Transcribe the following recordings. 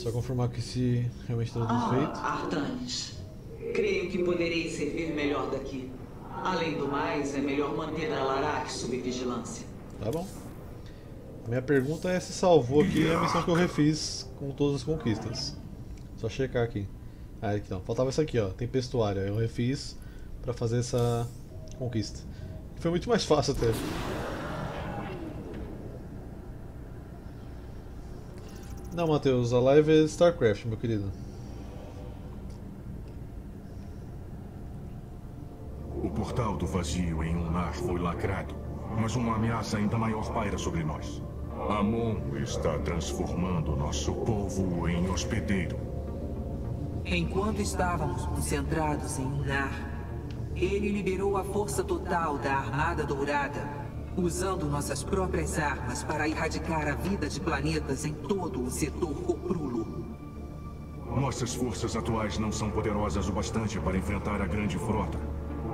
Só confirmar que se realmente está tudo feito. Artanis, creio que poderei servir melhor daqui. Além do mais, é melhor manter a Alarak sob vigilância. Tá bom. A minha pergunta é se salvou aqui a missão que eu refiz com todas as conquistas. Só checar aqui. Ah, então, faltava essa aqui, ó, Tempestuária. Eu refiz pra fazer essa conquista. Foi muito mais fácil até. Não, Matheus, a live é StarCraft, meu querido. O portal do vazio em Unnar foi lacrado, mas uma ameaça ainda maior paira sobre nós. Amon está transformando nosso povo em hospedeiro. Enquanto estávamos concentrados em Unnar, ele liberou a força total da Armada Dourada, usando nossas próprias armas para erradicar a vida de planetas em todo o setor Coprulo. Nossas forças atuais não são poderosas o bastante para enfrentar a grande frota,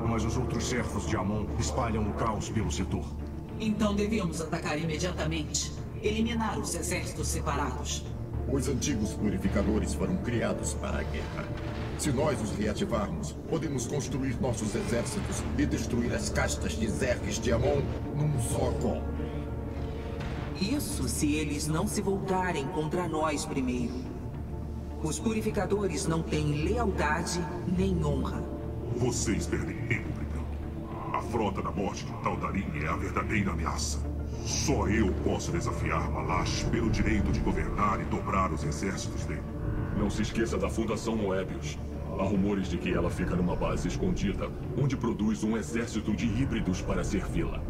mas os outros servos de Amon espalham o caos pelo setor. Então devíamos atacar imediatamente, eliminar os exércitos separados. Os antigos purificadores foram criados para a guerra. Se nós os reativarmos, podemos construir nossos exércitos e destruir as castas de Zergs de Amon num só golpe. Isso se eles não se voltarem contra nós primeiro. Os purificadores não têm lealdade nem honra. Vocês perdem tempo brigando. A frota da morte de Tal'darim é a verdadeira ameaça. Só eu posso desafiar Ma'lash pelo direito de governar e dobrar os exércitos dele. Não se esqueça da Fundação Moebius. Há rumores de que ela fica numa base escondida, onde produz um exército de híbridos para servi-la.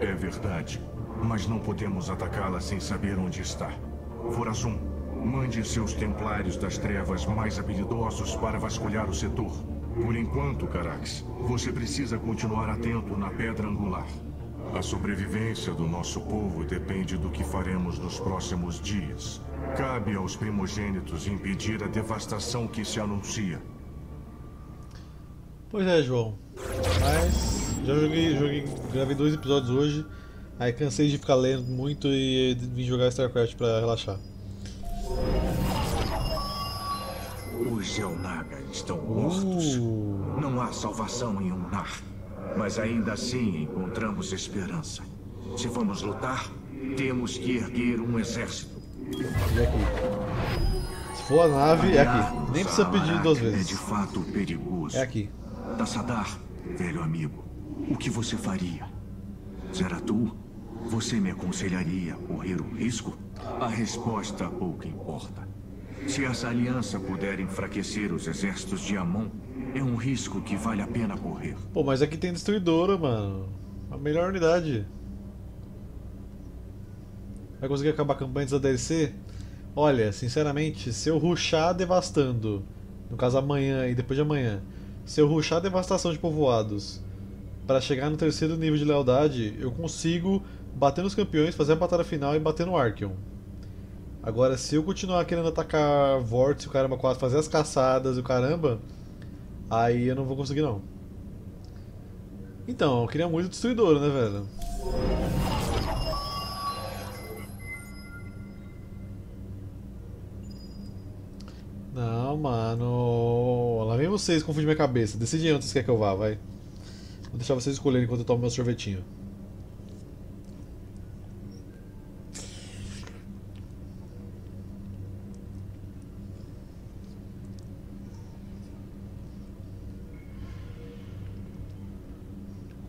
É verdade, mas não podemos atacá-la sem saber onde está. Vorazun, mande seus templários das trevas mais habilidosos para vasculhar o setor. Por enquanto, Karax, você precisa continuar atento na Pedra Angular. A sobrevivência do nosso povo depende do que faremos nos próximos dias. Cabe aos primogênitos impedir a devastação que se anuncia. Pois é, João. Mas já gravei 2 episódios hoje. Aí cansei de ficar lendo muito e vim jogar StarCraft pra relaxar. Os Zel'Naga estão mortos. Não há salvação em Unnar. Mas ainda assim encontramos esperança. Se vamos lutar, temos que erguer um exército. E aqui. Se for a nave, é aqui. Nem precisa pedir 2 vezes. É de fato perigoso. É aqui. Tassadar, velho amigo, o que você faria? Zeratul, você me aconselharia a correr o risco? A resposta pouco importa. Se essa aliança puder enfraquecer os exércitos de Amon, é um risco que vale a pena correr. Pô, mas aqui tem Destruidora, mano. A melhor unidade. Vai conseguir acabar a campanha antes da DLC? Olha, sinceramente, se eu rushar devastando, no caso amanhã e depois de amanhã, se eu rushar devastação de povoados para chegar no 3º nível de lealdade, eu consigo bater nos campeões, fazer a batalha final e bater no Archeon. Agora, se eu continuar querendo atacar Vortex, o caramba 4, fazer as caçadas e o caramba, aí eu não vou conseguir não. Então, eu queria muito Destruidora, né, velho? Não, mano. Lá vem vocês, confunde minha cabeça. Decidem onde vocês querem que eu vá, vai. Vou deixar vocês escolherem enquanto eu tomo meu sorvetinho.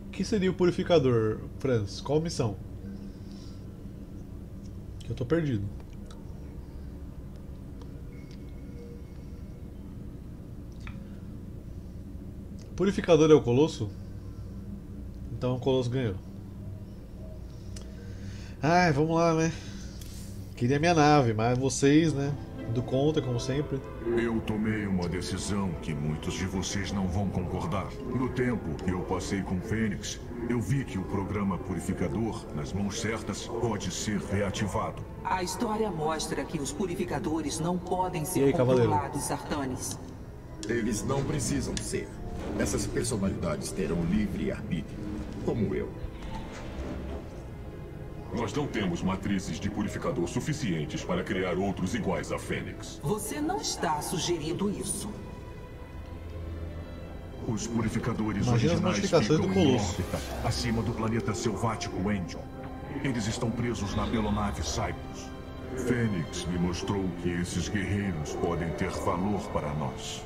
O que seria o Purificador, Franz? Qual missão? Que eu tô perdido. Purificador é o Colosso? Então o Colosso ganhou. Ai, vamos lá, né? Queria minha nave, mas vocês, né? Do contra, como sempre. Eu tomei uma decisão que muitos de vocês não vão concordar. No tempo que eu passei com Fênix, eu vi que o programa Purificador, nas mãos certas, pode ser reativado. A história mostra que os Purificadores não podem ser controlados, Artanis. Eles não precisam ser. Essas personalidades terão livre arbítrio, como eu. Nós não temos matrizes de purificador suficientes para criar outros iguais a Fênix. Você não está sugerindo isso. Os purificadores originais ficam em órbita acima do planeta selvático Endion. Eles estão presos na belonave Cybros. Fênix me mostrou que esses guerreiros podem ter valor para nós.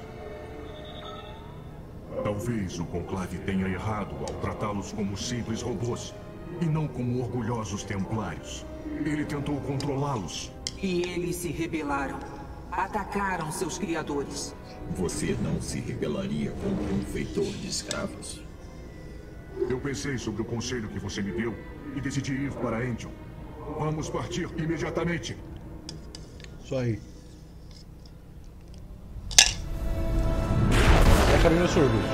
Talvez o conclave tenha errado ao tratá-los como simples robôs e não como orgulhosos templários. Ele tentou controlá-los. E eles se rebelaram. Atacaram seus criadores. Você não se rebelaria contra um feitor de escravos? Eu pensei sobre o conselho que você me deu e decidi ir para Endion. Vamos partir imediatamente. Isso aí. Já acabei meu sorvete.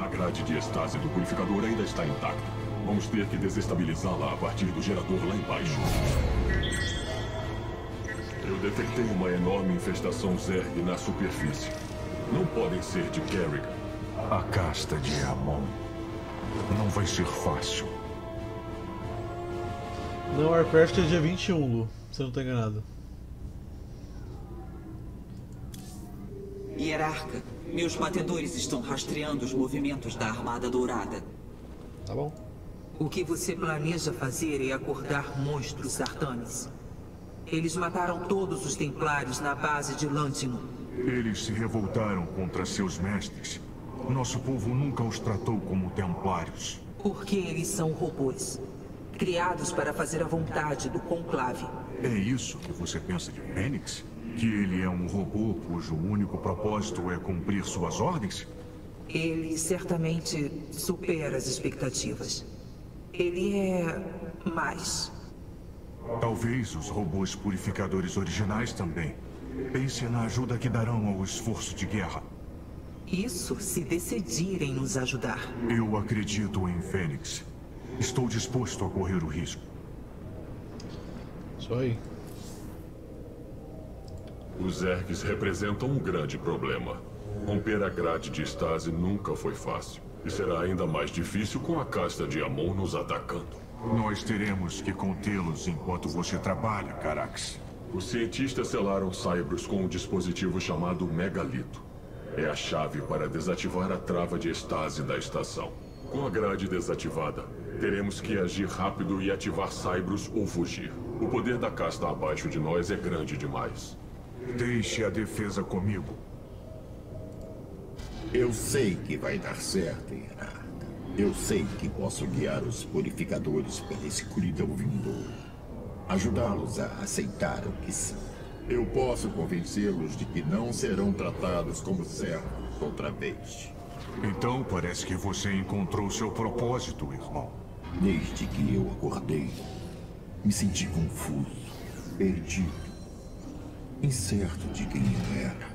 A grade de estase do purificador ainda está intacta. Vamos ter que desestabilizá-la a partir do gerador lá embaixo. Eu detectei uma enorme infestação zerg na superfície. Não podem ser de Kerrigan. A casta de Amon. Não vai ser fácil. No Warcraft é dia 21, Lu. Você não tá enganado. Hierarca, meus batedores estão rastreando os movimentos da Armada Dourada. Tá bom. O que você planeja fazer é acordar monstros Artanis. Eles mataram todos os Templários na base de Lantino. Eles se revoltaram contra seus mestres. Nosso povo nunca os tratou como Templários. Porque eles são robôs. Criados para fazer a vontade do conclave. É isso que você pensa de Fênix? Que ele é um robô cujo único propósito é cumprir suas ordens? Ele certamente supera as expectativas. Ele é... mais. Talvez os robôs purificadores originais também. Pense na ajuda que darão ao esforço de guerra. Isso se decidirem nos ajudar. Eu acredito em Fênix. Estou disposto a correr o risco. Isso aí. Os ergs representam um grande problema. Romper a grade de estase nunca foi fácil. E será ainda mais difícil com a casta de Amon nos atacando. Nós teremos que contê-los enquanto você trabalha, Karax. Os cientistas selaram Cybros com um dispositivo chamado Megalito. É a chave para desativar a trava de estase da estação. Com a grade desativada, teremos que agir rápido e ativar Cybros ou fugir. O poder da casta abaixo de nós é grande demais. Deixe a defesa comigo. Eu sei que vai dar certo, Irata. Eu sei que posso guiar os purificadores pela escuridão vindoura. Ajudá-los a aceitar o que são. Eu posso convencê-los de que não serão tratados como servos outra vez. Então parece que você encontrou seu propósito, irmão. Desde que eu acordei, me senti confuso, perdido, incerto de quem eu era,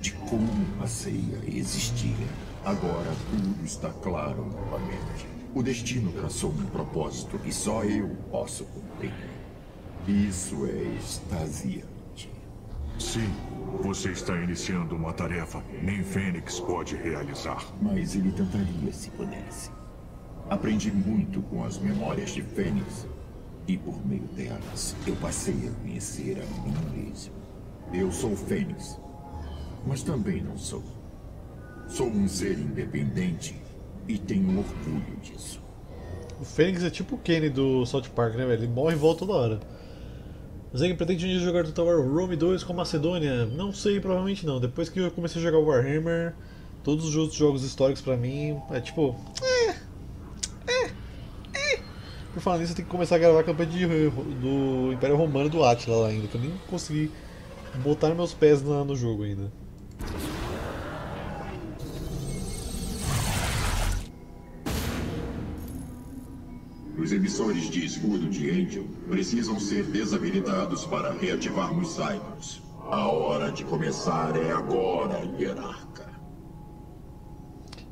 de como passei a existir. Agora tudo está claro novamente. O destino traçou um propósito que só eu posso cumprir. Isso é extasia. Sim, você está iniciando uma tarefa que nem Fênix pode realizar. Mas ele tentaria se pudesse. Aprendi muito com as memórias de Fênix. E por meio delas, eu passei a conhecer a mim mesmo. Eu sou Fênix, mas também não sou. Sou um ser independente e tenho orgulho disso. O Fênix é tipo o Kenny do South Park, né, velho? Ele morre e volta toda hora. Zeg pretende um dia jogar Total War Rome 2 com a Macedônia? Não sei, provavelmente não. Depois que eu comecei a jogar Warhammer, todos os outros jogos históricos pra mim, é tipo... Por falar nisso, eu tenho que começar a gravar a campanha do Império Romano do Átila lá ainda, que eu nem consegui botar meus pés no jogo ainda. Os emissores de escudo de Angel precisam ser desabilitados para reativarmos Cybros. A hora de começar é agora, Hierarca.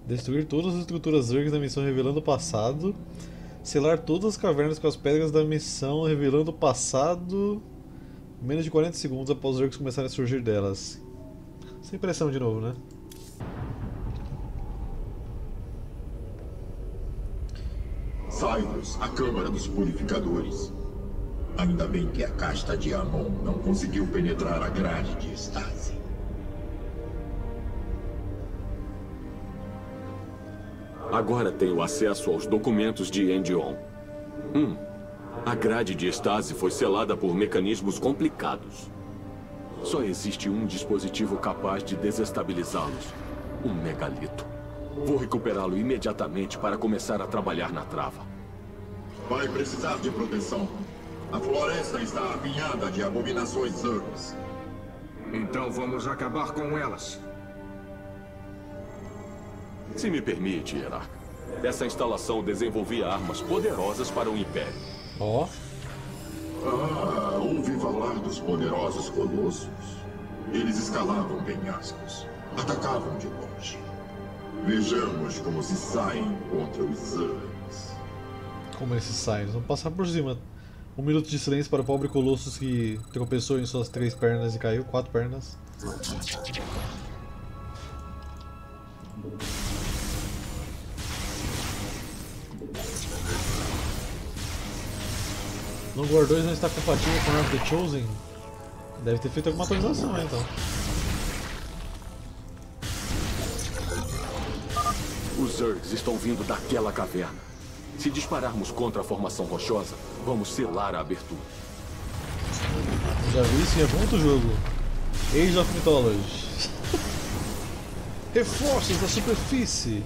Destruir todas as estruturas zergs da missão revelando o passado. Selar todas as cavernas com as pedras da missão revelando o passado. Menos de 40 segundos após os zergs começarem a surgir delas. Sem pressão de novo, né? Cybros, a Câmara dos Purificadores. Ainda bem que a casta de Amon não conseguiu penetrar a grade de êxtase. Agora tenho acesso aos documentos de Endion. A grade de êxtase foi selada por mecanismos complicados. Só existe um dispositivo capaz de desestabilizá-los. Um megalito. Vou recuperá-lo imediatamente para começar a trabalhar na trava. Vai precisar de proteção. A floresta está apinhada de abominações humanas. Então vamos acabar com elas. Se me permite, Hierarca. Essa instalação desenvolvia armas poderosas para o Império. Ó. Ah, ouvi falar dos poderosos colossos. Eles escalavam penhascos, atacavam de longe. Vejamos como se saem contra os anos. Como eles se saem? Eles vão passar por cima. Um minuto de silêncio para o pobre Colossus que tropeçou em suas 3 pernas e caiu, 4 pernas. Longwar 2 não está compatível com Arm of the Chosen? Deve ter feito alguma atualização, né, então. Os Zergs estão vindo daquela caverna. Se dispararmos contra a formação rochosa, vamos selar a abertura. Já vi isso em algum outro jogo. Age of Mythology. Reforços da superfície.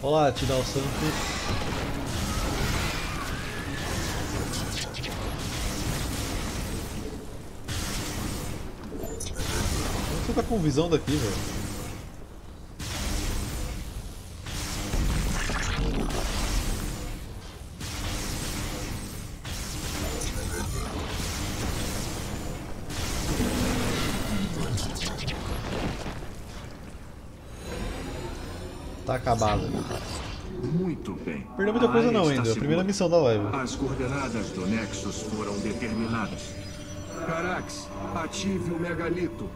Olá, te dá o Santos. Tá com visão daqui, velho. Tá acabado. Muito bem. Perdeu muita coisa não ainda, é a primeira missão da live. As coordenadas do Nexus foram determinadas. Karax, ative o megalito.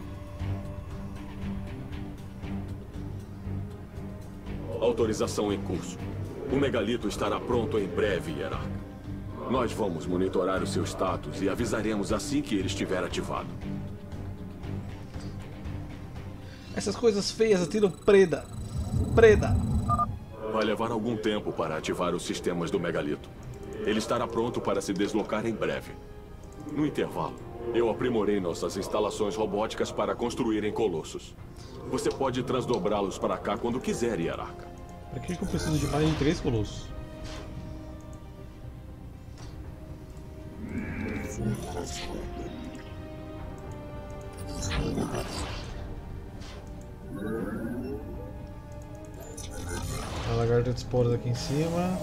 Autorização em curso. O megalito estará pronto em breve, Hierarca. Nós vamos monitorar o seu status e avisaremos assim que ele estiver ativado. Essas coisas feias atiram preda. Preda! Vai levar algum tempo para ativar os sistemas do megalito. Ele estará pronto para se deslocar em breve. No intervalo, eu aprimorei nossas instalações robóticas para construírem colossos. Você pode transdobrá-los para cá quando quiser, Hierarca. Para que eu preciso de mais de 3 colossos? A lagarta de esporas aqui em cima,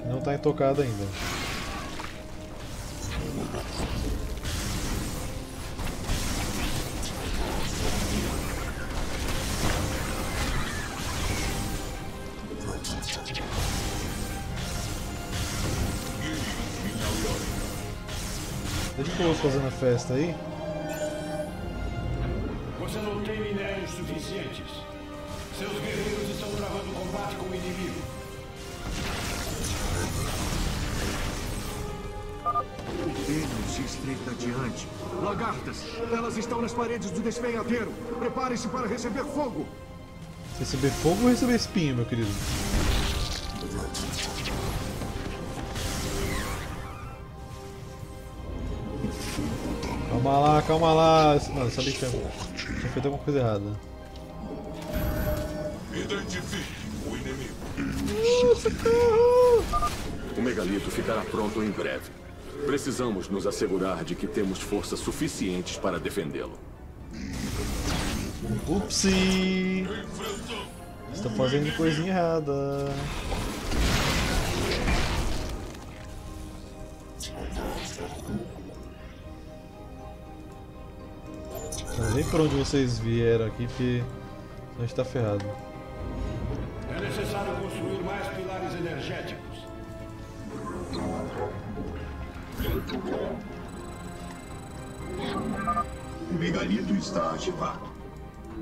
que não está intocada ainda. Fazendo a festa aí. Você não tem minérios suficientes. Seus guerreiros estão travando o combate com o inimigo. O dedo se estreita adiante. Lagartas, elas estão nas paredes do despenhadeiro. Prepare-se para receber fogo. Receber fogo ou receber espinho, meu querido? Calma lá, calma lá. Não, eu sabia que tinha feito alguma coisa errada. Identifique o inimigo. O megalito ficará pronto em breve. Precisamos nos assegurar de que temos forças suficientes para defendê-lo. Upsi! Estou fazendo coisinha errada. Nem por onde vocês vieram aqui, porque a gente está ferrado. É necessário construir mais pilares energéticos. O Megalito está ativado.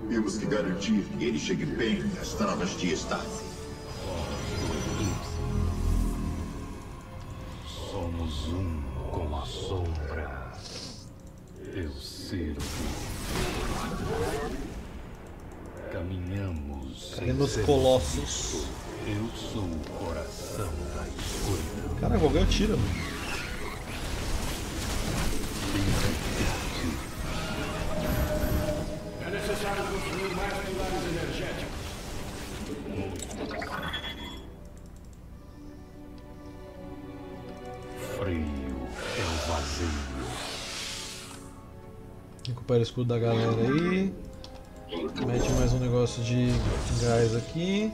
Temos que garantir que ele chegue bem nas travas de estase. Somos um com a sombra. Eu sirvo. Caminhamos. Temos colossos. Eu sou o coração da escuridão. Cara, eu vou ganhar um tiro, mano. É necessário construir mais pilares energéticos. Frio é o vazio. Recupera o escudo da galera aí. Mete mais um negócio de gás aqui.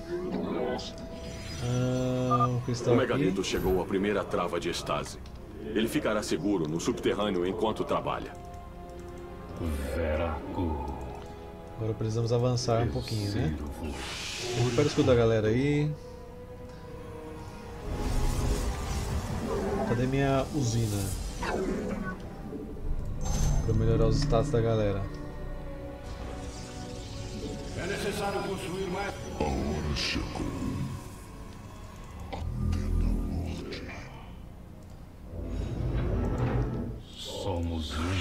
Um cristal aqui. O Megalito chegou à primeira trava de estase. Ele ficará seguro no subterrâneo enquanto trabalha. Agora precisamos avançar um pouquinho, né? Recupera o escudo da galera aí. Cadê minha usina? Para melhorar os status da galera. É necessário construir mais. A hora chegou. Somos um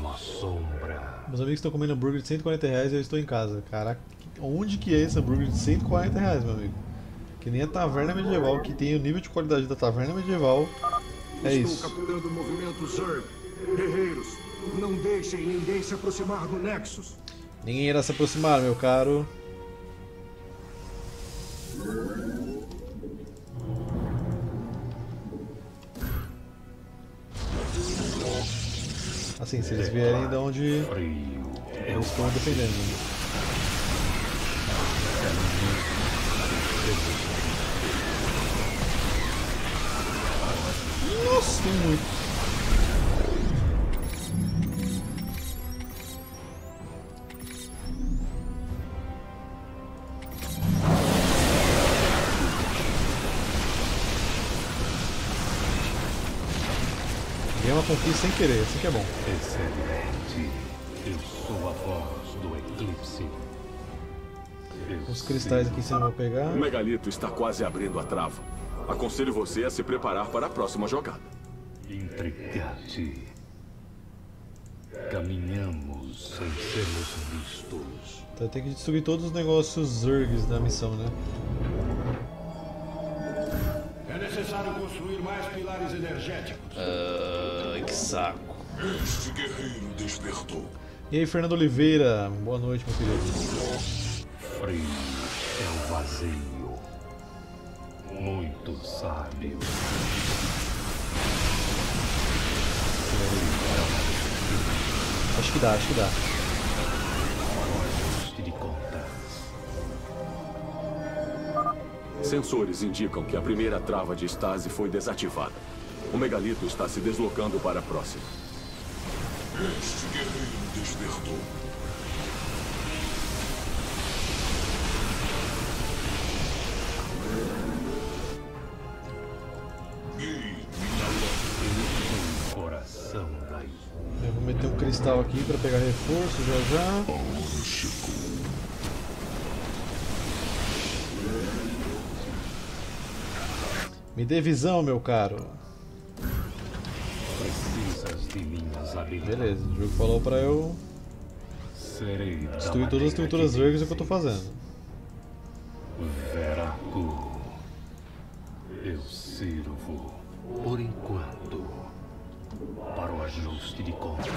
com a sombra. Meus amigos estão comendo hambúrguer de 140 reais e eu estou em casa. Caraca, onde que é esse hambúrguer de 140 reais, meu amigo? Que nem a taverna medieval, que tem o nível de qualidade da taverna medieval. É isso. Estou capturando o movimento Zerg. Guerreiros, não deixem ninguém se aproximar do Nexus. Ninguém irá se aproximar, meu caro. Assim, se eles vierem de onde eu estou defendendo. Nossa, tem muito. Conquista sem querer, isso que é bom. Excelente. Eu sou a voz do eclipse. Os cristais aqui você não vai pegar. O Megalito está quase abrindo a trava. Aconselho você a se preparar para a próxima jogada. Entregar-te. Caminhamos sem sermos vistos. Então tem que destruir todos os negócios Zergs da missão, né? É necessário construir mais pilares energéticos. Que saco. Este guerreiro despertou. E aí, Fernando Oliveira. Boa noite, meu querido. Frio é o vazio. Muito sábio. Acho que dá, acho que dá. Sensores indicam que a primeira trava de estase foi desativada. O Megalito está se deslocando para a próxima. Este guerreiro despertou. Eu vou meter um cristal aqui para pegar reforço já já. Me dê visão, meu caro. Precisas de minhas habilidades. Beleza, o jogo falou pra eu destruir todas as estruturas verdes, é o que eu tô fazendo. Veracu, eu sirvo, por enquanto, para o ajuste de conta.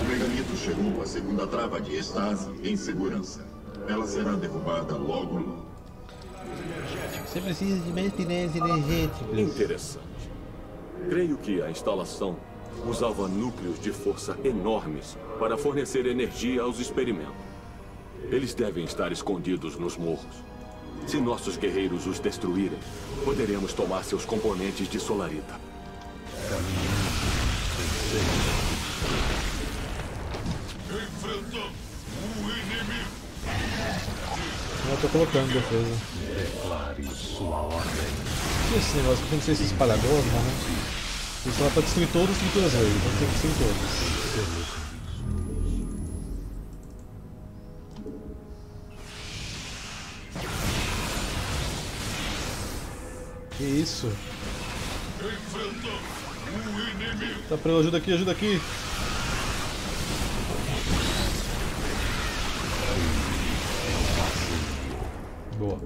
O Megalito chegou à segunda trava de estase em segurança. Ela será derrubada logo logo. Você precisa de mais pilares energéticos. Interessante. Creio que a instalação usava núcleos de força enormes para fornecer energia aos experimentos. Eles devem estar escondidos nos morros. Se nossos guerreiros os destruírem, poderemos tomar seus componentes de Solarita. Enfrentamos o inimigo. Eu tô colocando defesa. Declare sua ordem. Que esse negócio? Tem que ser esse espalhador, mano. Isso dá pra destruir todos os pinturas verdes, então tem que destruir todos. Que isso? Tá pelo, ajuda aqui, ajuda aqui! Boa.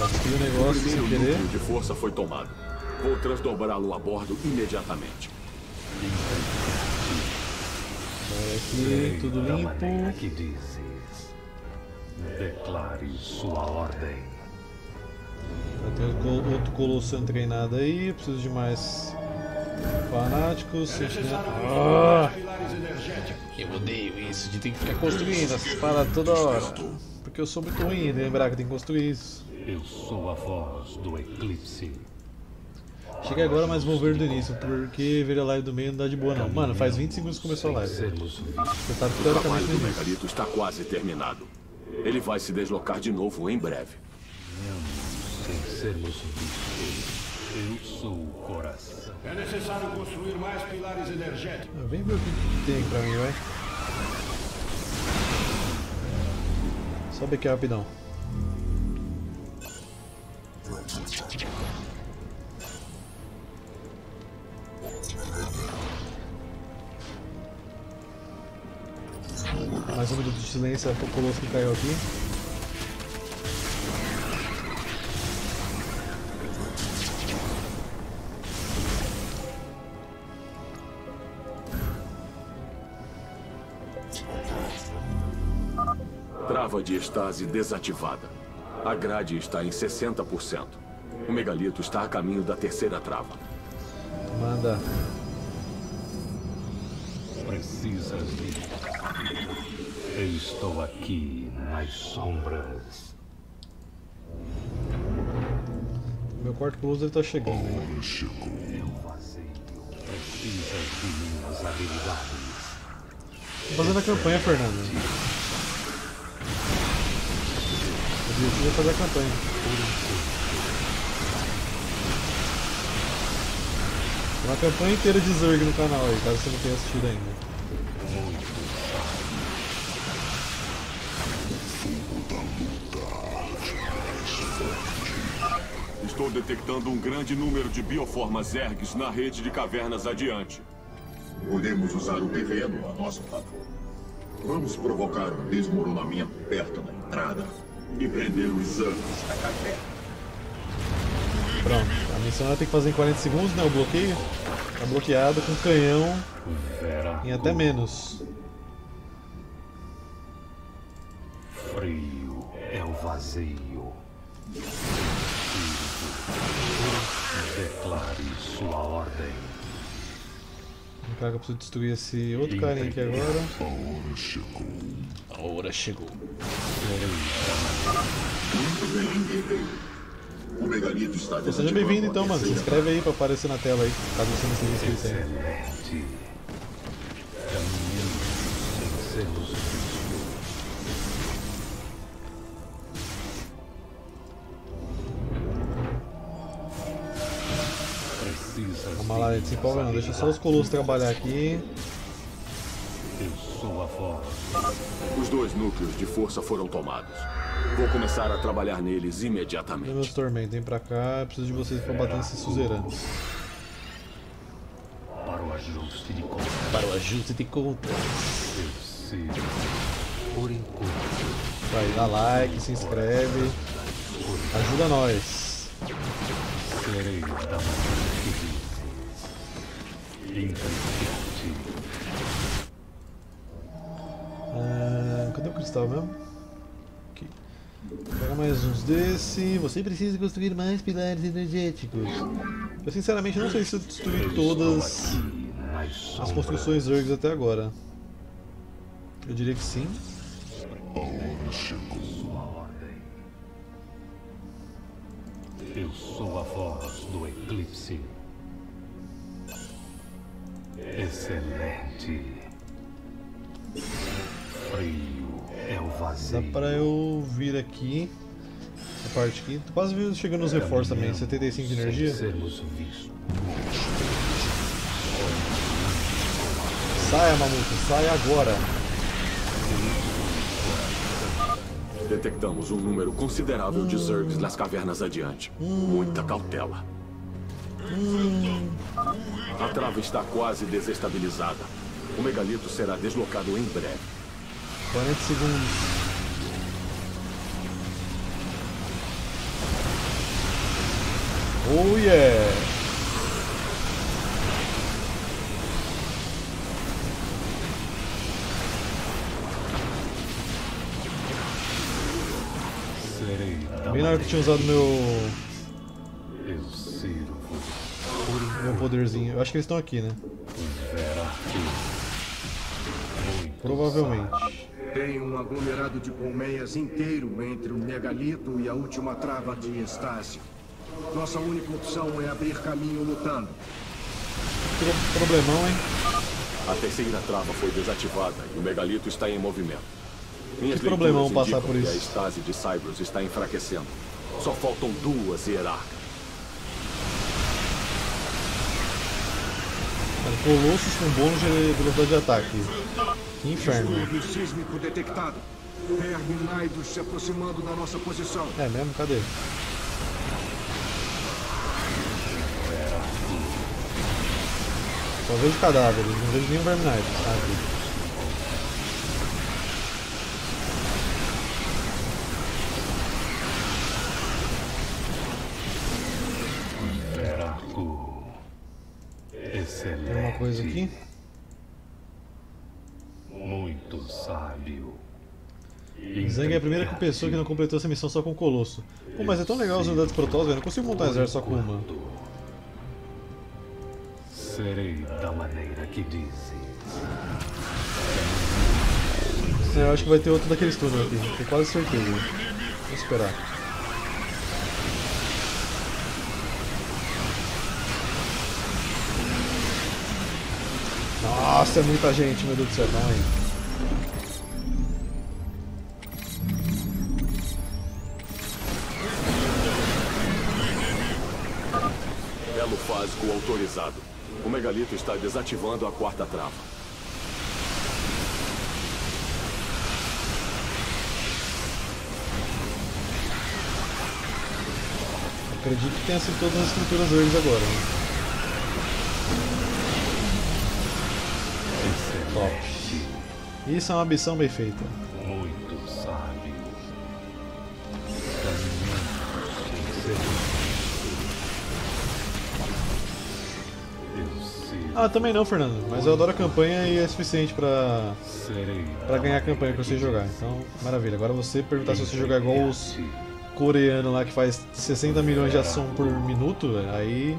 Aqui o negócio sem querer. O núcleo de força foi tomado. Vou transdobrá-lo a bordo imediatamente. Aqui, tudo limpo. Que dizes? Declare sua ordem. Tem outro colosso treinado aí. Preciso de mais fanáticos. Eu odeio isso de ter que ficar construindo essas paradas toda hora. Porque eu sou muito ruim de lembrar que tem que construir isso. Eu sou a voz do eclipse. Cheguei agora, mas vou ver do início, porque ver a live do meio não dá de boa não. Mano, faz 20 segundos que começou a live. Você sabe que teoricamente o Megalito está quase terminado. Ele vai se deslocar de novo em breve. Sem sermos vistos. Eu sou o coração. É necessário construir mais pilares energéticos. Vem ver o que tem pra mim, vai. Sobe aqui rapidão. Mais um minuto de silêncio pro Colosso que caiu aqui. Trava de estase desativada. A grade está em 60%. O Megalito está a caminho da terceira trava. Manda. Precisas de... Eu estou aqui nas sombras. Meu quarto close está chegando. Né? Eu vazio. Precisas de minhas habilidades. Estou fazendo a campanha, Fernando. Eu preciso fazer a campanha. Tem uma campanha inteira de Zerg no canal aí, caso você não tenha assistido ainda. Estou detectando um grande número de bioformas Zergs na rede de cavernas adiante. Podemos usar o terreno a nosso favor. Vamos provocar um desmoronamento perto da entrada e prender os anos da caverna. Pronto, a missão ela tem que fazer em 40 segundos, né? O bloqueio tá bloqueado com canhão em até menos. Frio é o vazio. Declare sua ordem. Cara, eu preciso destruir esse outro carinha aqui agora. A hora chegou. A hora chegou. Então, seja bem-vindo então, mano. Se inscreve aí pra aparecer na tela aí, caso você não seja inscrito ainda. Vamos lá, gente, se empolga não, deixa só os colossos trabalhar aqui. Os dois núcleos de força foram tomados. Vou começar a trabalhar neles imediatamente. Meus tormentos, vem pra cá, eu preciso de vocês pra bater nesses suzeranos. Para o ajuste de contas. Para o ajuste de contas. Por enquanto. Vai, dá like, se inscreve. Ajuda nós. Serei da cadê o cristal mesmo? Aqui. Pega mais uns desse. Você precisa construir mais pilares energéticos. Eu sinceramente não sei se eu destruí todas as construções Zergs até agora. Eu diria que sim. Eu sou a voz do eclipse. Excelente. Frio é o vazio. Dá pra eu vir aqui. essa parte aqui. Tu quase viu chegando nos reforços também, 75 de energia. Saia, mamuco, saia agora. Detectamos um número considerável de Zergs nas cavernas adiante. Muita cautela. A trava está quase desestabilizada. O megalito será deslocado em breve. 40 segundos. Oh yeah! Bem na hora que eu tinha usado meu poderzinho. Eu acho que eles estão aqui, né? Provavelmente. Tem um aglomerado de colmeias inteiro entre o megalito e a última trava de estácio. Nossa única opção é abrir caminho lutando. Problemão, hein? A terceira trava foi desativada e o megalito está em movimento. Minhas que problemão passar por isso. A estase de Cybros está enfraquecendo. Só faltam duas hierarcas. Colossos com bônus de velocidade de ataque. Que inferno. Distúrbio sísmico detectado. Verminaidos se aproximando da nossa posição. É mesmo? Cadê? Só vejo cadáveres, não vejo nenhum verminaido, sabe? Excelente. Tem uma coisa aqui? Muito sábio. Zang é a primeira pessoa que não completou essa missão só com o Colosso. Pô, mas é tão legal as unidades protoss, velho. Não consigo montar exército só com uma. Serei da maneira que dizes. Eu acho que vai ter outro daqueles túneis aqui, tenho quase certeza. Vou esperar. Nossa, é muita gente, meu Deus do céu, calma aí. Duelo fásico autorizado. O megalito está desativando a quarta trava. Acredito que tenha sido todas as estruturas deles agora. Né? Excelente. Top. Isso é uma missão bem feita. Muito sábio. Ah, também não, Fernando, mas eu adoro a campanha e é suficiente pra ganhar a campanha pra você jogar, então maravilha. Agora você perguntar se você jogar igual os coreanos lá que faz 60 milhões de ação por minuto, aí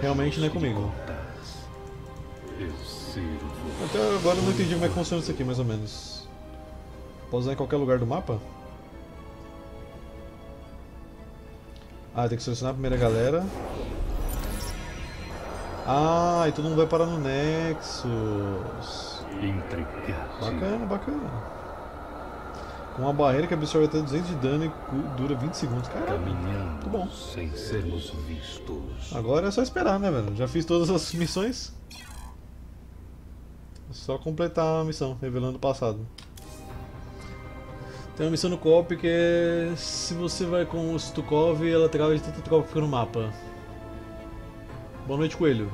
realmente não é comigo. Até agora eu não entendi como é que funciona isso aqui, mais ou menos. Posso usar em qualquer lugar do mapa? Ah, tem que selecionar a primeira galera. Ah, e todo mundo vai parar no Nexus. Intrigante. Bacana, bacana. Com uma barreira que absorve até 200 de dano e dura 20 segundos. Caramba, muito bom. Sem sermos vistos. Agora é só esperar, né, velho? Já fiz todas as missões. É só completar a missão, revelando o passado. Tem uma missão no co-op que é... Se você vai com o Stukov, ela trava de tanto Stukov que fica no mapa. Boa noite, Coelho.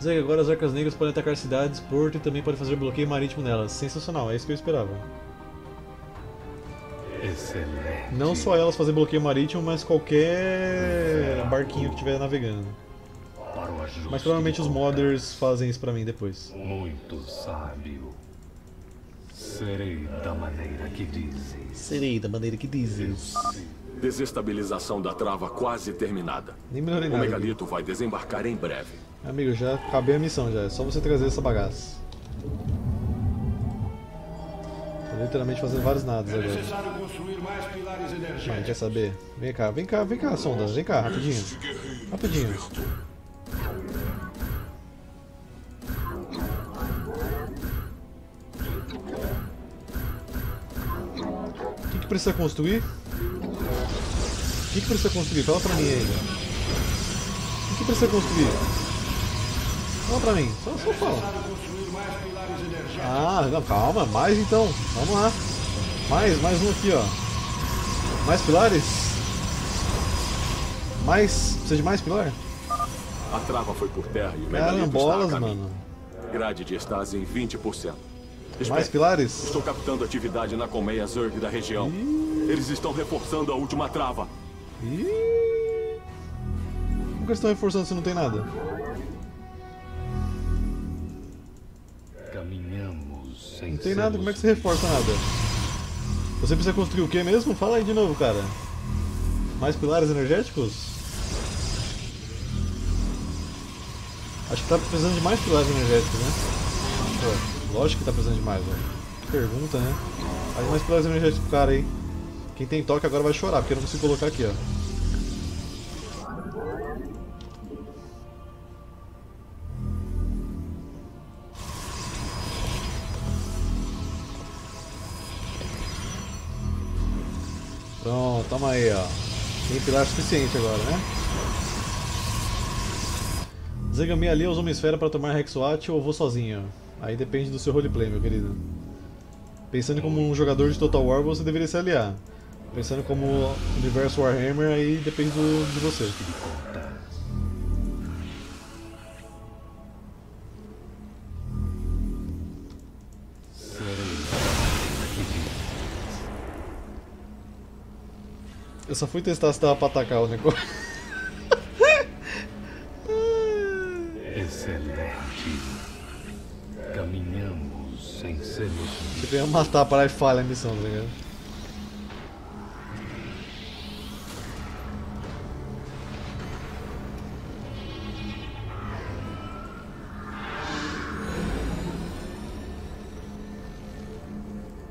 Zé, agora as arcas negras podem atacar cidades, porto e também podem fazer bloqueio marítimo nelas. Sensacional, é isso que eu esperava. Excelente. Não só elas fazem bloqueio marítimo, mas qualquer barquinho que estiver navegando. Mas provavelmente os modders fazem isso pra mim depois. Muito sábio. Serei da maneira que dizes. Serei da maneira que dizes. Desestabilização da trava quase terminada. Nem melhorei nada. O megalito vai desembarcar em breve. Amigo, já acabei a missão já. É só você trazer essa bagaça. Tô literalmente fazendo vários nadas agora. É necessário construir mais pilares energéticos. Mas quer saber? Vem cá, vem cá, vem cá, sonda. Vem cá, rapidinho. Rapidinho. O que precisa construir? O que precisa construir? Fala pra mim aí. O que precisa construir? Fala pra mim. Só fala. Ah, não, calma. Mais então. Vamos lá. Mais um aqui, ó. Mais pilares? Precisa de mais pilar? A trava foi por terra e o Megalito está a caminho. Mano. Grade de estase em 20%. Mais pilares? Estou captando atividade na colmeia Zerg da região. Eles estão reforçando a última trava. Como que eles estão reforçando se não tem nada? Caminhamos sem. Não tem nada, como é que você reforça nada? Você precisa construir o que mesmo? Fala aí de novo, cara. Mais pilares energéticos? Acho que tá precisando de mais pilares energéticos, né? Pô, lógico que tá precisando de mais, velho. Pergunta, né? Faz mais pilares energéticos pro cara aí. Quem tem toque agora vai chorar, porque eu não consigo colocar aqui, ó. Pronto, toma aí, ó. Tem pilar suficiente agora, né? Zegamei ali usa uma esfera para tomar Hexwatch ou vou sozinho? Aí depende do seu roleplay, meu querido. Pensando como um jogador de Total War, você deveria se aliar. Pensando como universo Warhammer, aí depende de você. Eu só fui testar se dava pra atacar o negócio. Excelente. Caminhamos sem ser. Você ia matar, parar e falha a missão, tá ligado?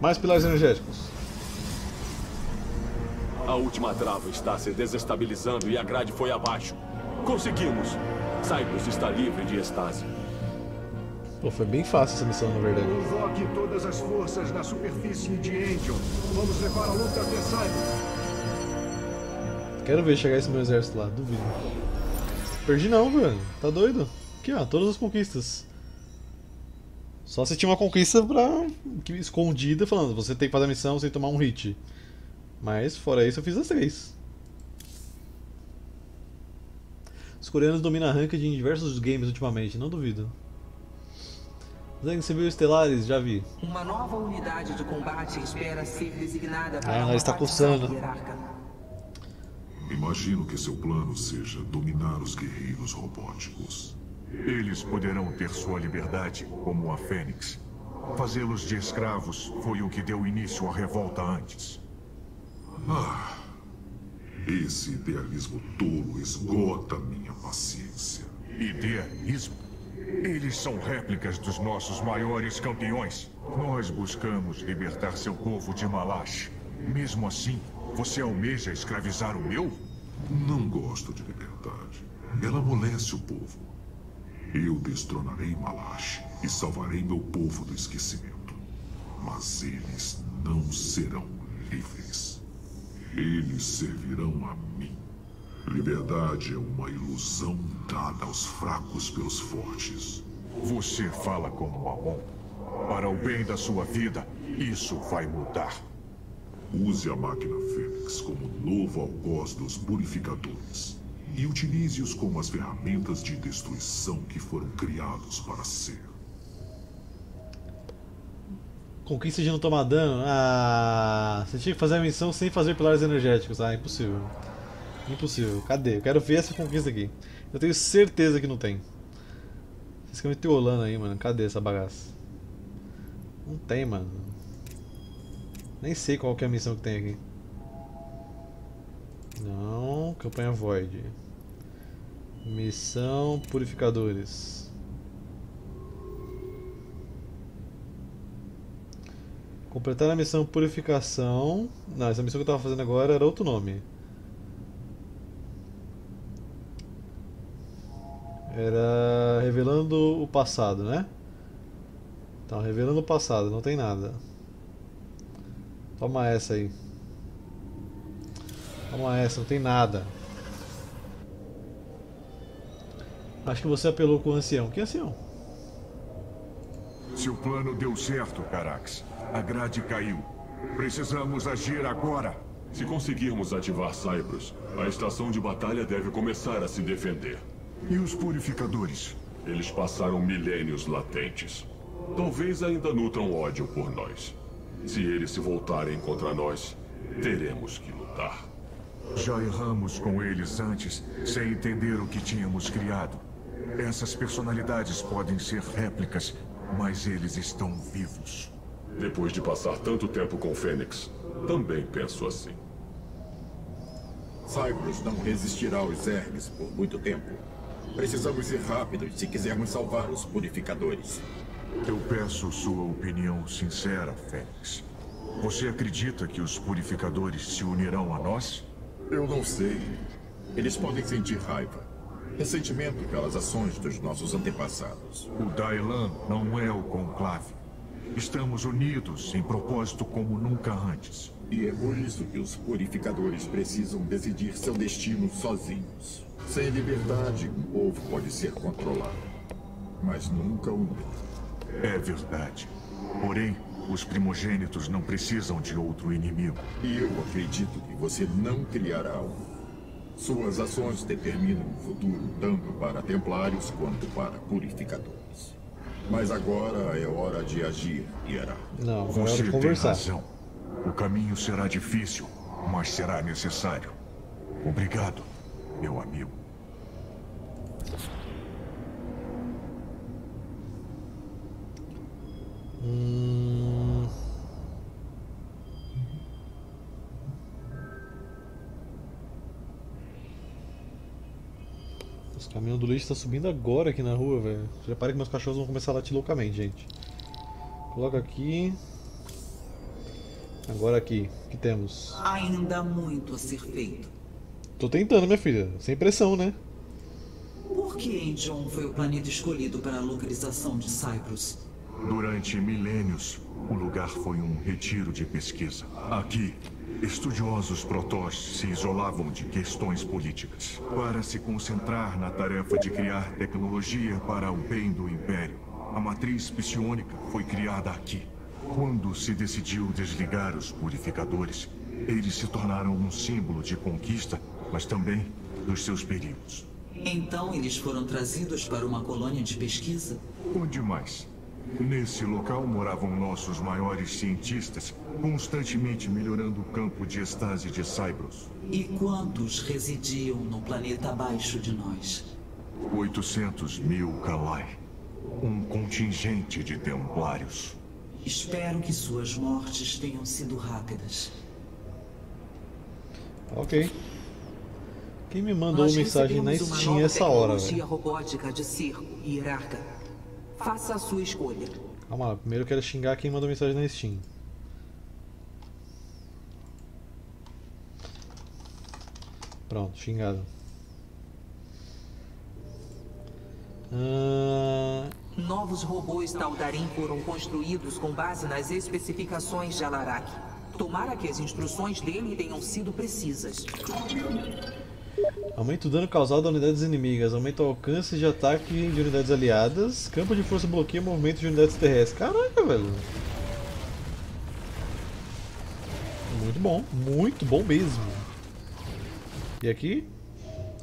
Mais pilares energéticos. A última trava está se desestabilizando e a grade foi abaixo. Conseguimos! Cybros está livre de estase. Pô, foi bem fácil essa missão, na verdade. Convoque todas as forças na superfície de Endion. Vamos levar a luta até Cybros. Quero ver chegar esse meu exército lá, duvido. Perdi não, velho. Tá doido? Aqui, ó, todas as conquistas. Só se tinha uma conquista pra... escondida, falando, você tem que fazer a missão sem tomar um hit. Mas, fora isso, eu fiz as 3. Os coreanos dominam a ranked em diversos games ultimamente, não duvido. Zang, você viu Estelares? Já vi. Uma nova unidade de combate espera ser designada para ela está coçando. Imagino que seu plano seja dominar os guerreiros robóticos. Eles poderão ter sua liberdade, como a Fênix. Fazê-los de escravos foi o que deu início à revolta antes. Ah, esse idealismo tolo esgota minha paciência. Idealismo? Eles são réplicas dos nossos maiores campeões. Nós buscamos libertar seu povo de Ma'lash. Mesmo assim, você almeja escravizar o meu? Não gosto de liberdade. Ela amolece o povo. Eu destronarei Ma'lash e salvarei meu povo do esquecimento. Mas eles não serão livres. Eles servirão a mim. Liberdade é uma ilusão dada aos fracos pelos fortes. Você fala como Amon. Para o bem da sua vida, isso vai mudar. Use a máquina Fênix como novo algoz dos purificadores. E utilize-os como as ferramentas de destruição que foram criados para ser. Conquista de não tomar dano? Ah, você tinha que fazer a missão sem fazer pilares energéticos. Ah, impossível. Impossível. Cadê? Eu quero ver essa conquista aqui. Eu tenho certeza que não tem. Vocês ficam me teolando aí, mano. Cadê essa bagaça? Não tem, mano. Nem sei qual que é a missão que tem aqui. Não. Campanha Void. Missão Purificadores. Completar a missão Purificação... Não, essa missão que eu estava fazendo agora era outro nome. Era... Revelando o passado, né? Então, revelando o passado, não tem nada. Toma essa aí. Vamos lá, essa, não tem nada. Acho que você apelou com o ancião. Que ancião? Seu plano deu certo, Karax. A grade caiu. Precisamos agir agora. Se conseguirmos ativar Cybros, a estação de batalha deve começar a se defender. E os purificadores? Eles passaram milênios latentes. Talvez ainda nutram ódio por nós. Se eles se voltarem contra nós, teremos que lutar. Já erramos com eles antes, sem entender o que tínhamos criado. Essas personalidades podem ser réplicas, mas eles estão vivos. Depois de passar tanto tempo com Fênix, também penso assim. Cybros não resistirá aos Zergs por muito tempo. Precisamos ir rápido se quisermos salvar os purificadores. Eu peço sua opinião sincera, Fênix. Você acredita que os purificadores se unirão a nós? Eu não sei. Eles podem sentir raiva, ressentimento pelas ações dos nossos antepassados. O Dailan não é o conclave. Estamos unidos em propósito como nunca antes. E é por isso que os purificadores precisam decidir seu destino sozinhos. Sem liberdade, um povo pode ser controlado, mas nunca unido. É verdade. Porém, os primogênitos não precisam de outro inimigo. E eu acredito que você não criará um. Suas ações determinam o futuro tanto para templários quanto para purificadores. Mas agora é hora de agir, Hierarca. Não, você tem razão. O caminho será difícil, mas será necessário. Obrigado, meu amigo. Esse caminhão do lixo tá subindo agora aqui na rua, velho. Já parei que meus cachorros vão começar a latir loucamente, gente. Coloca aqui. Agora aqui, o que temos? Ainda muito a ser feito. Tô tentando, minha filha. Sem pressão, né? Por que Endion foi o planeta escolhido para a localização de Cybros? Durante milênios, o lugar foi um retiro de pesquisa. Aqui, estudiosos protoss se isolavam de questões políticas para se concentrar na tarefa de criar tecnologia para o bem do Império. A matriz psiônica foi criada aqui. Quando se decidiu desligar os purificadores, eles se tornaram um símbolo de conquista, mas também dos seus perigos. Então eles foram trazidos para uma colônia de pesquisa? Onde mais? Nesse local moravam nossos maiores cientistas, constantemente melhorando o campo de estase de Cybros. E quantos residiam no planeta abaixo de nós? 800.000 Kalai. Um contingente de templários. Espero que suas mortes tenham sido rápidas. Ok. Quem me mandou uma mensagem na Steam essa hora, velho? Robótica de circo, Hierarca. Faça a sua escolha. Calma lá, primeiro eu quero xingar quem mandou mensagem na Steam. Pronto, xingado. Novos robôs Tal'darim foram construídos com base nas especificações de Alarak. Tomara que as instruções dele tenham sido precisas. Aumenta o dano causado a unidades inimigas, aumenta o alcance de ataque de unidades aliadas, campo de força bloqueia o movimento de unidades terrestres. Caraca, velho! Muito bom mesmo. E aqui?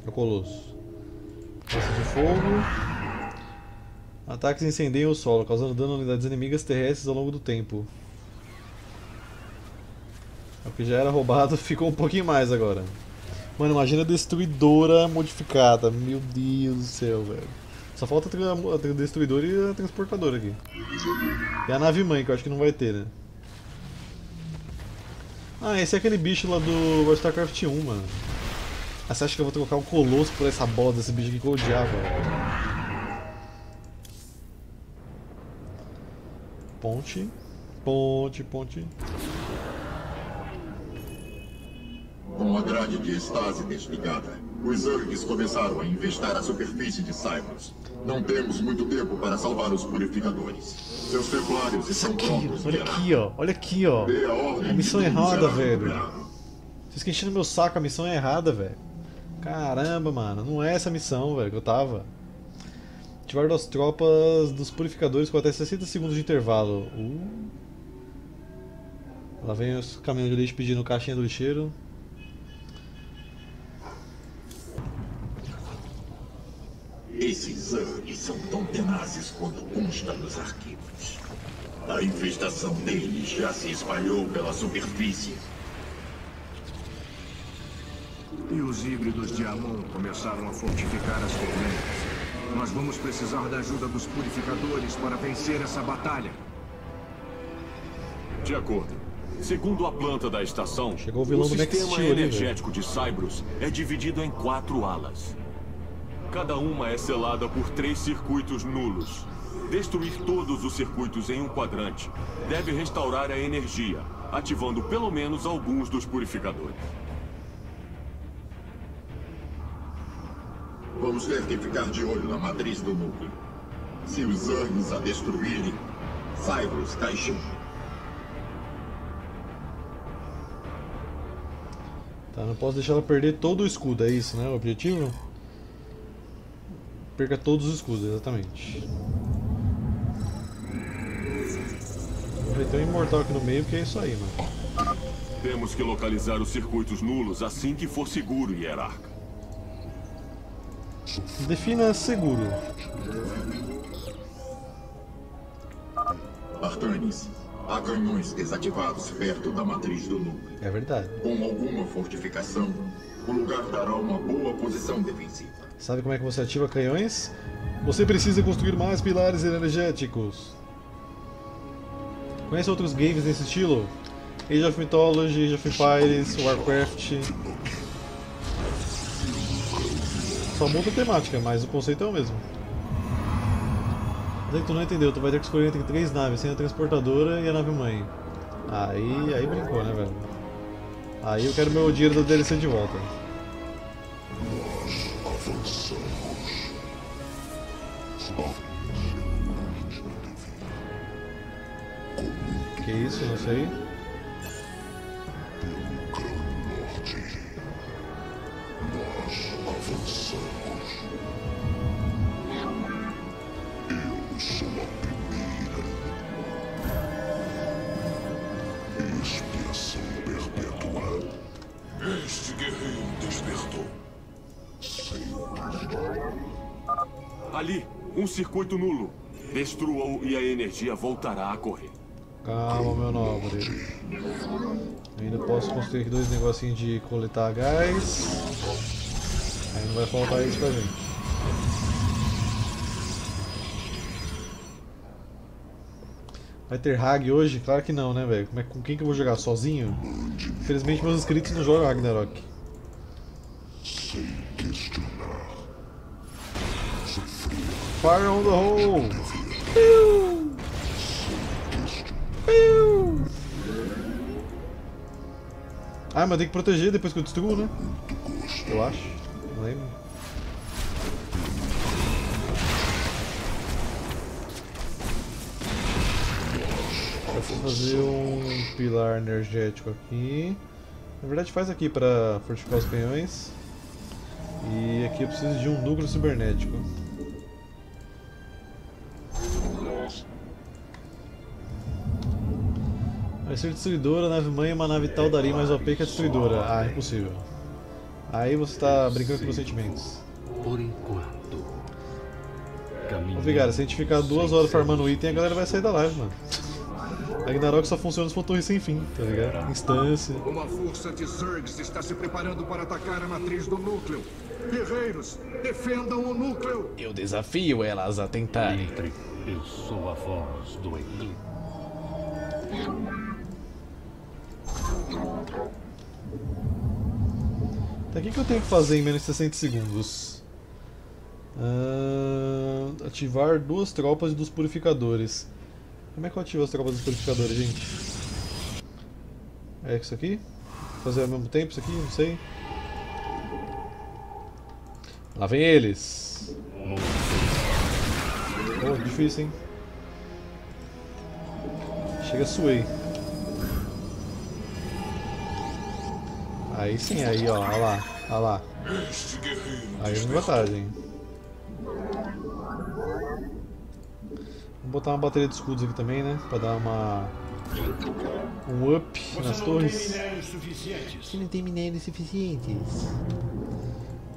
É o Colosso. Força de fogo. Ataques incendeiam o solo, causando dano a unidades inimigas terrestres ao longo do tempo. O que já era roubado ficou um pouquinho mais agora. Mano, imagina a Destruidora modificada. Meu Deus do céu, velho. Só falta a Destruidora e a Transportadora aqui. E a nave-mãe, que eu acho que não vai ter, né? Ah, esse é aquele bicho lá do StarCraft 1, mano. Ah, você acha que eu vou trocar o Colosso por essa bola desse bicho aqui que eu odiava? Ponte. Ponte. Com a grade de estase desligada, os Zergs começaram a investar a superfície de Cybros. Não temos muito tempo para salvar os purificadores. Seus templários estão prontos. Olha aqui, ó. Olha aqui, ó. A missão errada, velho. Vocês que encheram meu saco, a missão é errada, velho. Caramba, mano, não é essa a missão, velho, que eu tava. Ativar das tropas dos purificadores com até 60 segundos de intervalo. Lá vem os caminhões de lixo pedindo caixinha do lixeiro. Esses anos são tão tenazes quanto consta nos arquivos. A infestação deles já se espalhou pela superfície. E os híbridos de Amon começaram a fortificar as colmeias. Nós vamos precisar da ajuda dos purificadores para vencer essa batalha. De acordo. Segundo a planta da estação, chegou o vilão do sistema energético de Cybros é dividido em 4 alas. Cada uma é selada por 3 circuitos nulos. Destruir todos os circuitos em um quadrante deve restaurar a energia, ativando pelo menos alguns dos purificadores. Vamos ter que ficar de olho na matriz do núcleo. Se os anos a destruírem, Cybros cai junto. Tá, não posso deixar ela perder todo o escudo, é isso, né? O objetivo? Perca todos os escudos, exatamente. Vai ter um imortal aqui no meio, porque é isso aí, mano. Temos que localizar os circuitos nulos assim que for seguro, hierarca. Defina seguro. Artanis, há canhões desativados perto da matriz do núcleo. É verdade. Com alguma fortificação, o lugar dará uma boa posição defensiva. Sabe como é que você ativa canhões? Você precisa construir mais pilares energéticos. Conhece outros games nesse estilo? Age of Mythology, Age of Empires, Warcraft. Só muda a temática, mas o conceito é o mesmo. Mas é que tu não entendeu, tu vai ter que escolher entre 3 naves, sendo a transportadora e a nave mãe. Aí brincou, né, velho? Aí eu quero meu dinheiro da DLC de volta. Que isso? Não sei. Ali, um circuito nulo. Destrua-o e a energia voltará a correr. Calma, meu nobre. Ainda posso construir 2 negocinhos de coletar gás. Aí não vai faltar isso pra gente. Vai ter Hag hoje? Claro que não, né, velho? Com quem que eu vou jogar? Sozinho? Infelizmente meus inscritos não jogam Ragnarok. Sem questionar. Fire on the hole! Piu! Piu! Ah, mas tem que proteger depois que eu destruo, né? Eu acho. Não lembro. Eu vou fazer um pilar energético aqui. Na verdade faz aqui para fortificar os canhões. E aqui eu preciso de um núcleo cibernético. Vai ser destruidora, nave mãe e uma nave Tal'darim mais OP que a destruidora. Ah, impossível. Aí você tá brincando com os sentimentos. Por enquanto. Obrigado, se a gente ficar 2 horas farmando item, a galera vai sair da live, mano. A Ragnarok só funciona se for torre sem fim, tá ligado? Instância. Uma força de Zergs está se preparando para atacar a matriz do núcleo. Guerreiros, defendam o núcleo! Eu desafio elas a tentarem. Entre. Eu sou a voz do Endion. Então, o que eu tenho que fazer em menos de 60 segundos? Ativar 2 tropas dos purificadores. Como é que eu ativo as tropas dos purificadores, gente? É isso aqui? Fazer ao mesmo tempo isso aqui? Não sei. Lá vem eles! Oh, difícil, hein? Chega, suei. Aí sim, aí ó, olha lá, olha lá. Aí vem vantagem. Vou botar uma bateria de escudos aqui também, né? Pra dar uma... um up nas torres. Você não tem minérios suficientes.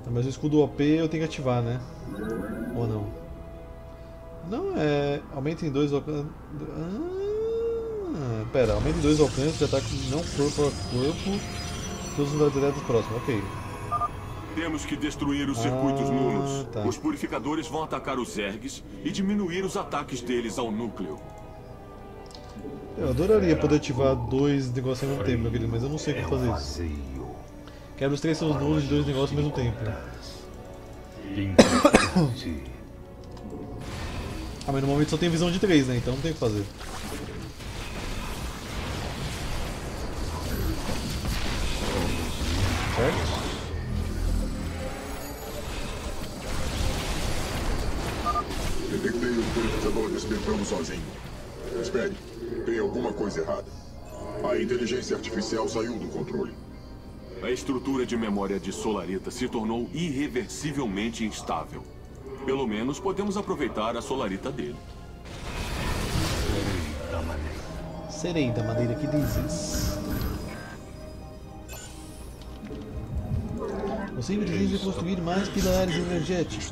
Tá, mas o escudo OP eu tenho que ativar, né? Ou não? Não, é... aumenta em 2 alcances... Ah, pera, aumenta em 2 alcances de ataque não corpo a corpo. Todos os dados diretos próximos, ok. Temos que destruir os circuitos nulos. Tá. Os purificadores vão atacar os ergs e diminuir os ataques deles ao núcleo. Eu adoraria poder ativar 2 negócios ao mesmo tempo, meu querido, mas eu não sei como fazer isso. Quebra os 3 seus nulos de 2 negócios ao mesmo tempo. Ah, mas no momento só tem visão de 3, né? Então não tem o que fazer. Certo? Detectei os purificadores tentando sozinho. Espere, tem alguma coisa errada. A inteligência artificial saiu do controle. A estrutura de memória de Solarita se tornou irreversivelmente instável. Pelo menos podemos aproveitar a Solarita dele. Serei da maneira que dizes. Você precisa construir mais pilares energéticos.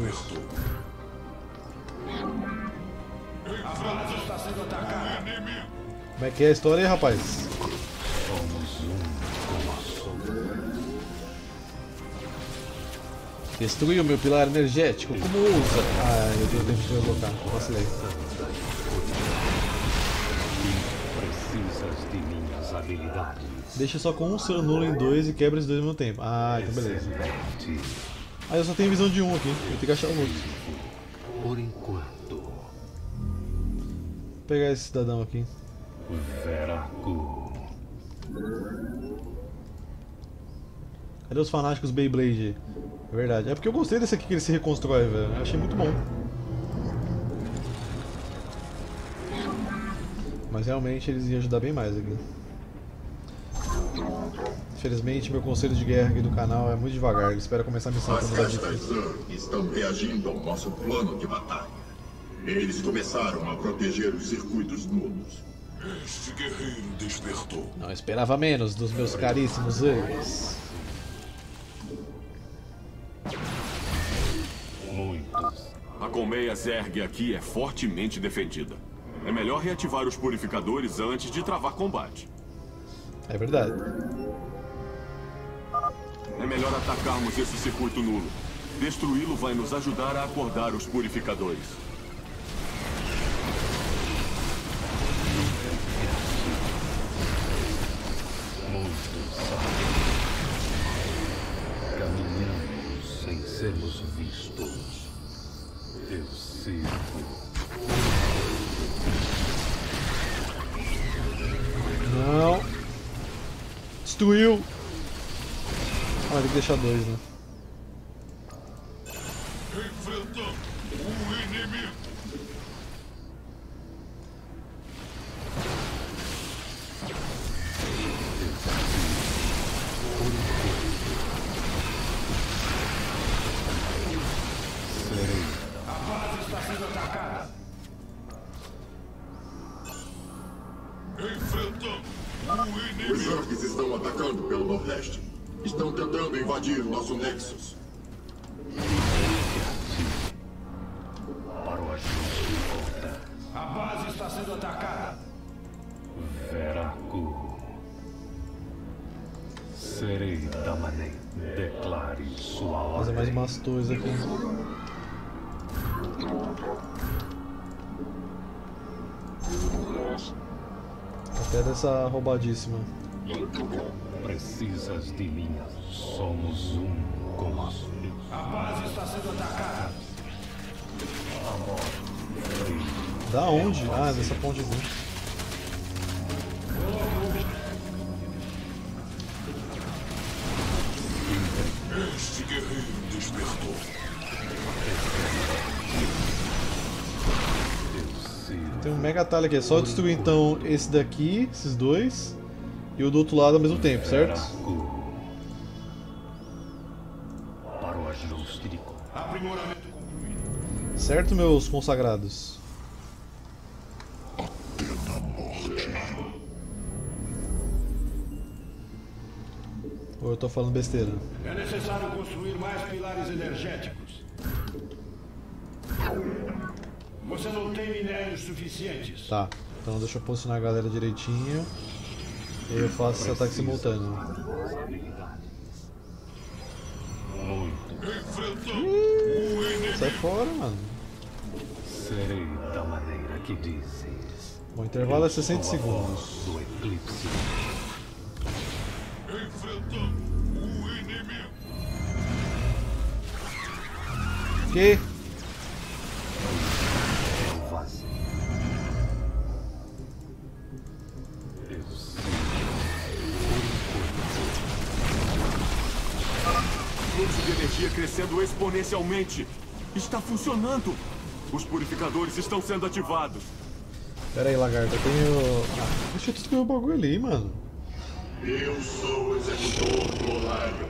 Como é que é a história aí, rapaz? Destruiu meu pilar energético, como usa? Ah, eu tenho que desbloquear. Vacilei. Precisas de minhas habilidades. Deixa só com um seu nulo em 2 e quebra os 2 ao mesmo tempo. Ah, então beleza. Ah, eu só tenho visão de 1 aqui. Eu tenho que achar o outro. Por enquanto. Vou pegar esse cidadão aqui. Cadê os fanáticos Beyblade? É verdade. É porque eu gostei desse aqui que ele se reconstrói, velho. Eu achei muito bom. Mas realmente eles iam ajudar bem mais aqui. Infelizmente meu conselho de guerra aqui do canal é muito devagar. Ele espera começar a missão. As castas estão reagindo ao nosso plano de batalha. Eles começaram a proteger os circuitos nulos. Este guerreiro despertou. Não esperava menos dos meus caríssimos erros. Muitos. A colmeia Zerg aqui é fortemente defendida. É melhor reativar os purificadores antes de travar combate. É verdade. É melhor atacarmos esse circuito nulo. Destruí-lo vai nos ajudar a acordar os purificadores. Caminhamos sem sermos vistos. Eu sirvo. Não. Destruiu. Ah, tem que deixar 2, né? Enfrentando o inimigo. Os orcs estão atacando pelo nordeste. Estão tentando invadir o nosso Nexus. A base está sendo atacada. Veracu. Serei da maneira. Declare sua ordem. Fazer mais umas torres aqui. Até dessa roubadíssima. Precisas de mim. Somos um com a luz. A base está sendo atacada. Da onde? Ah, dessa pontezinha. Este guerreiro despertou. Tem um mega atalho aqui, é só destruir então esse daqui, esses dois, e o do outro lado ao mesmo tempo, certo? Aprimoramento concluído. Certo, meus consagrados? Até na morte. Ou eu tô falando besteira? É necessário construir mais pilares energéticos. Você não tem minérios suficientes. Tá, então deixa eu posicionar a galera direitinho. E eu faço esse ataque simultâneo. Sai fora, mano. Serei da maneira que dizem. O intervalo é 60 segundos. Enfrentando o inimigo. Que? Crescendo exponencialmente. Está funcionando. Os purificadores estão sendo ativados. Pera aí, lagarta, eu tenho... Ah, deixa eu destruir o bagulho ali, mano. Eu sou o executor Clolário.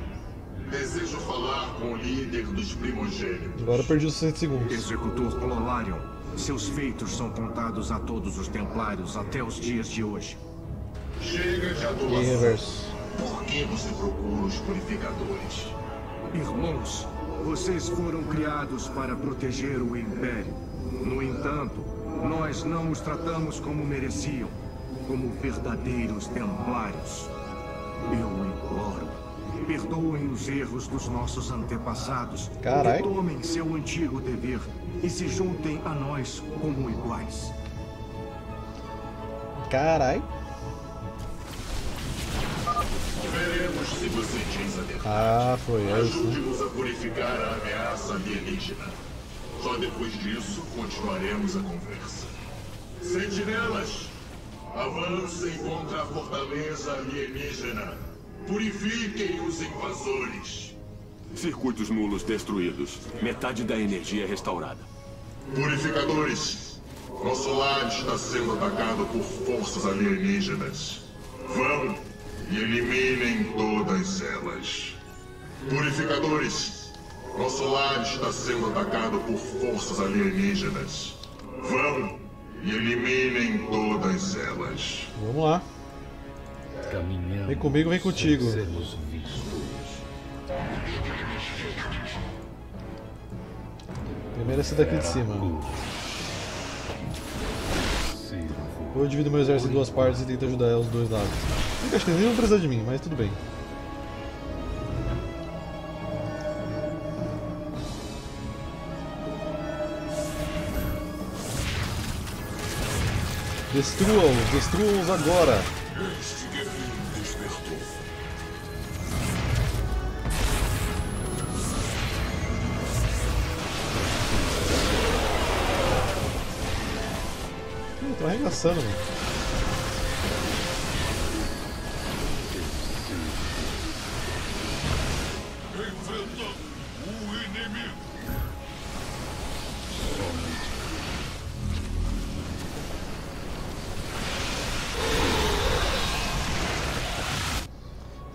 Desejo falar com o líder dos primogênitos. Agora eu perdi os 100 segundos. Executor Clolário, seus feitos são contados a todos os templários até os dias de hoje. Chega de adulação. Por que você procura os purificadores? Irmãos, vocês foram criados para proteger o Império. No entanto, nós não os tratamos como mereciam, como verdadeiros templários. Eu imploro, perdoem os erros dos nossos antepassados, retomem seu antigo dever e se juntem a nós como iguais. Carai. Veremos se você diz a verdade. Ah, foi isso. Ajude-nos a purificar a ameaça alienígena. Só depois disso continuaremos a conversa. Sentinelas, avancem contra a fortaleza alienígena. Purifiquem os invasores. Circuitos nulos destruídos. Metade da energia restaurada. Purificadores, nosso lar está sendo atacado por forças alienígenas. Vão! E eliminem todas elas. Purificadores, nosso lar está sendo atacado por forças alienígenas. Vão e eliminem todas elas. Vamos lá. Caminhamos. Vem comigo, vem contigo. Primeiro essa daqui de cima. Eu divido meu exército em duas partes e tento ajudar os dois lados. Acho que eles nem vão precisar de mim, mas tudo bem. Destruam-os, destruam-os agora! Este guerreiro despertou. Tô arregaçando, mano.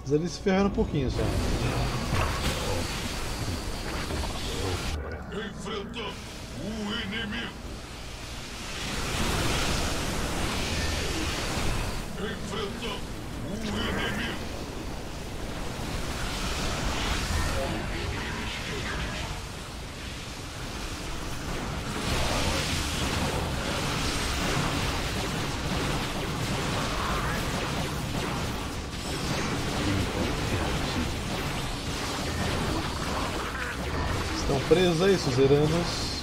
Eles se ferraram um pouquinho só. Enfrentando o inimigo. Enfrentando o inimigo. Presos aí, suzeranos.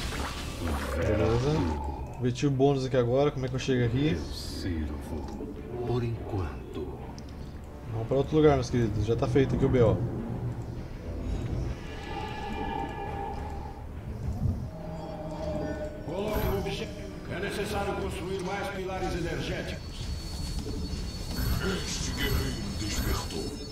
Beleza. Obtive o bônus aqui agora. Como é que eu chego aqui? Por enquanto. Vamos para outro lugar, meus queridos. Já tá feito aqui o BO. Coloque o objetivo. É necessário construir mais pilares energéticos. Este guerreiro despertou.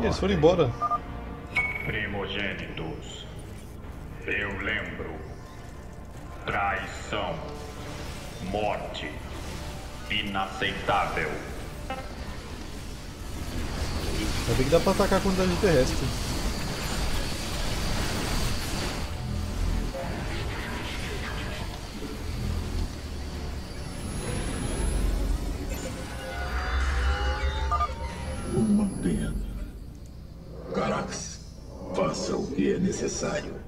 Eles foram embora. Primogênitos, eu lembro. Traição. Morte. Inaceitável. Sabe que dá pra atacar com dano terrestre. Uma pena. Karax, faça o que é necessário.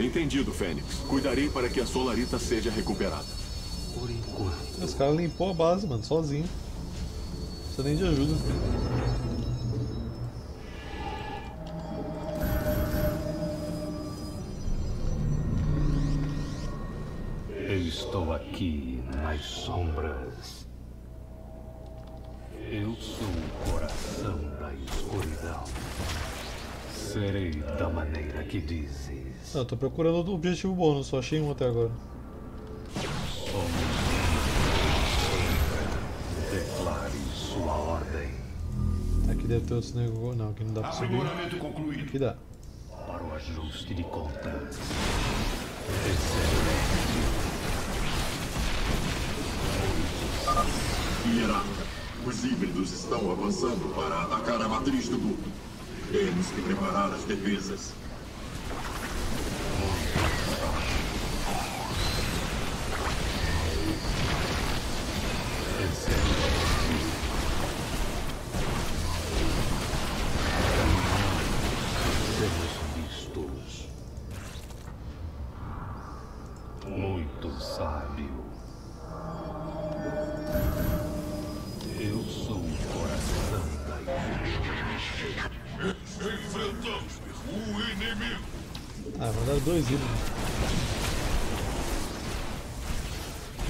Entendido, Fênix. Cuidarei para que a Solarita seja recuperada. Por enquanto. Os caras limpou a base, mano, sozinho. Não precisa nem de ajuda. Estou aqui nas sombras. Eu sou o coração da escuridão. Serei da maneira que dizes. Eu tô procurando outro objetivo bônus, só achei um até agora. Somos. Declare sua ordem. Aqui deve ter outros negócios. Não, aqui não dá pra subir. Aqui dá. Para o ajuste de contas. Excelente. Irá, os híbridos estão avançando para atacar a matriz do grupo. Temos que preparar as defesas.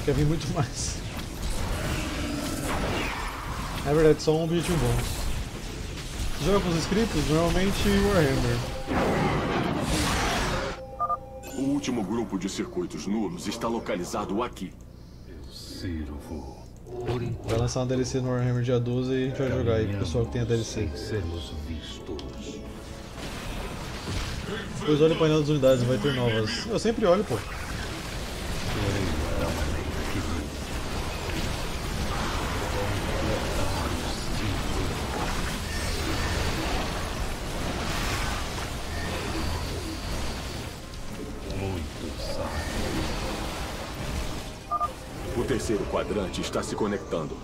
Quer vir muito mais. É verdade, só um objetivo bom. Joga com os inscritos, normalmente Warhammer. O último grupo de circuitos nulos está localizado aqui. Vai lançar uma DLC no Warhammer dia 12 e a gente vai jogar aí pro pessoal que tem a DLC. Depois olha o painel das unidades, vai ter novas. Eu sempre olho, pô. O terceiro quadrante está se conectando.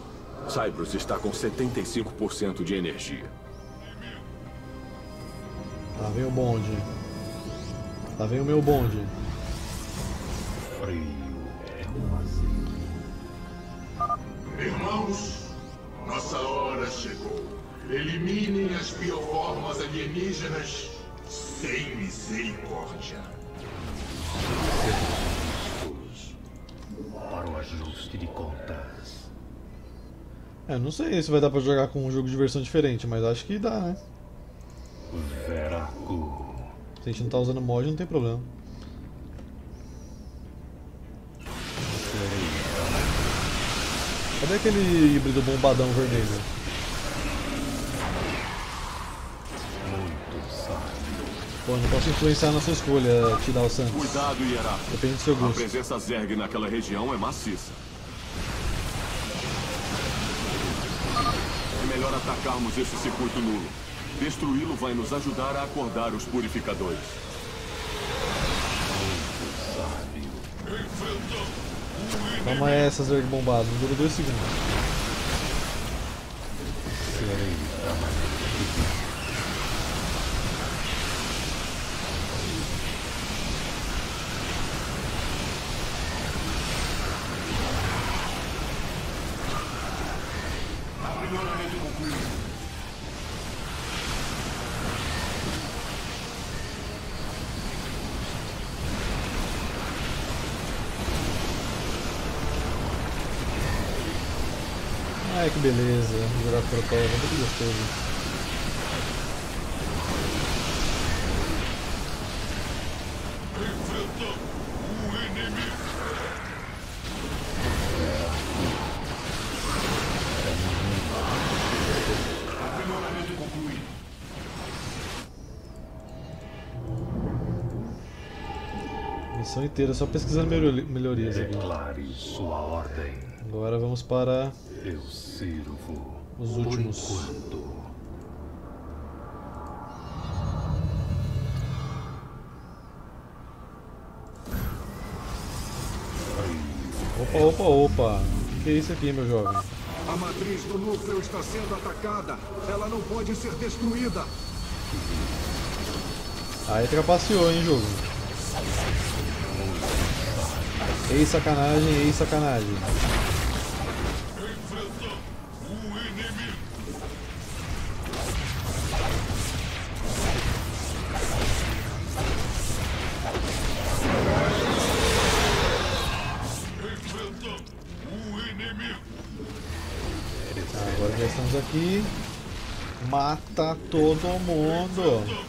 Cybros está com 75% de energia. Lá vem o bonde. Lá vem o meu bonde. Irmãos, nossa hora chegou. Eliminem as bioformas alienígenas sem misericórdia. Ajuste de contas. É, não sei se vai dar pra jogar com um jogo de versão diferente, mas acho que dá, né? Veracu. Se a gente não tá usando mod, não tem problema. Cadê aquele híbrido bombadão vermelho? Pô, não posso influenciar na sua escolha, te dar o sangue. Cuidado, Iara. Depende do seu gosto. A presença Zerg naquela região é maciça. É melhor atacarmos esse circuito nulo. Destruí-lo vai nos ajudar a acordar os purificadores. Toma essa, Zerg bombado. Dura 2 segundos. Ai, que beleza, jogar por terra, muito gostoso. Enfrentando o inimigo. sessão inteira só pesquisando melhorias aqui. Declare sua ordem. Agora vamos para eu sirvo os últimos. Opa, opa, opa. O que é isso aqui, meu jovem? A matriz do núcleo está sendo atacada. Ela não pode ser destruída. Aí trapaceou, hein, jogo. Ei, sacanagem, ei, sacanagem. Agora já estamos aqui. Mata todo mundo.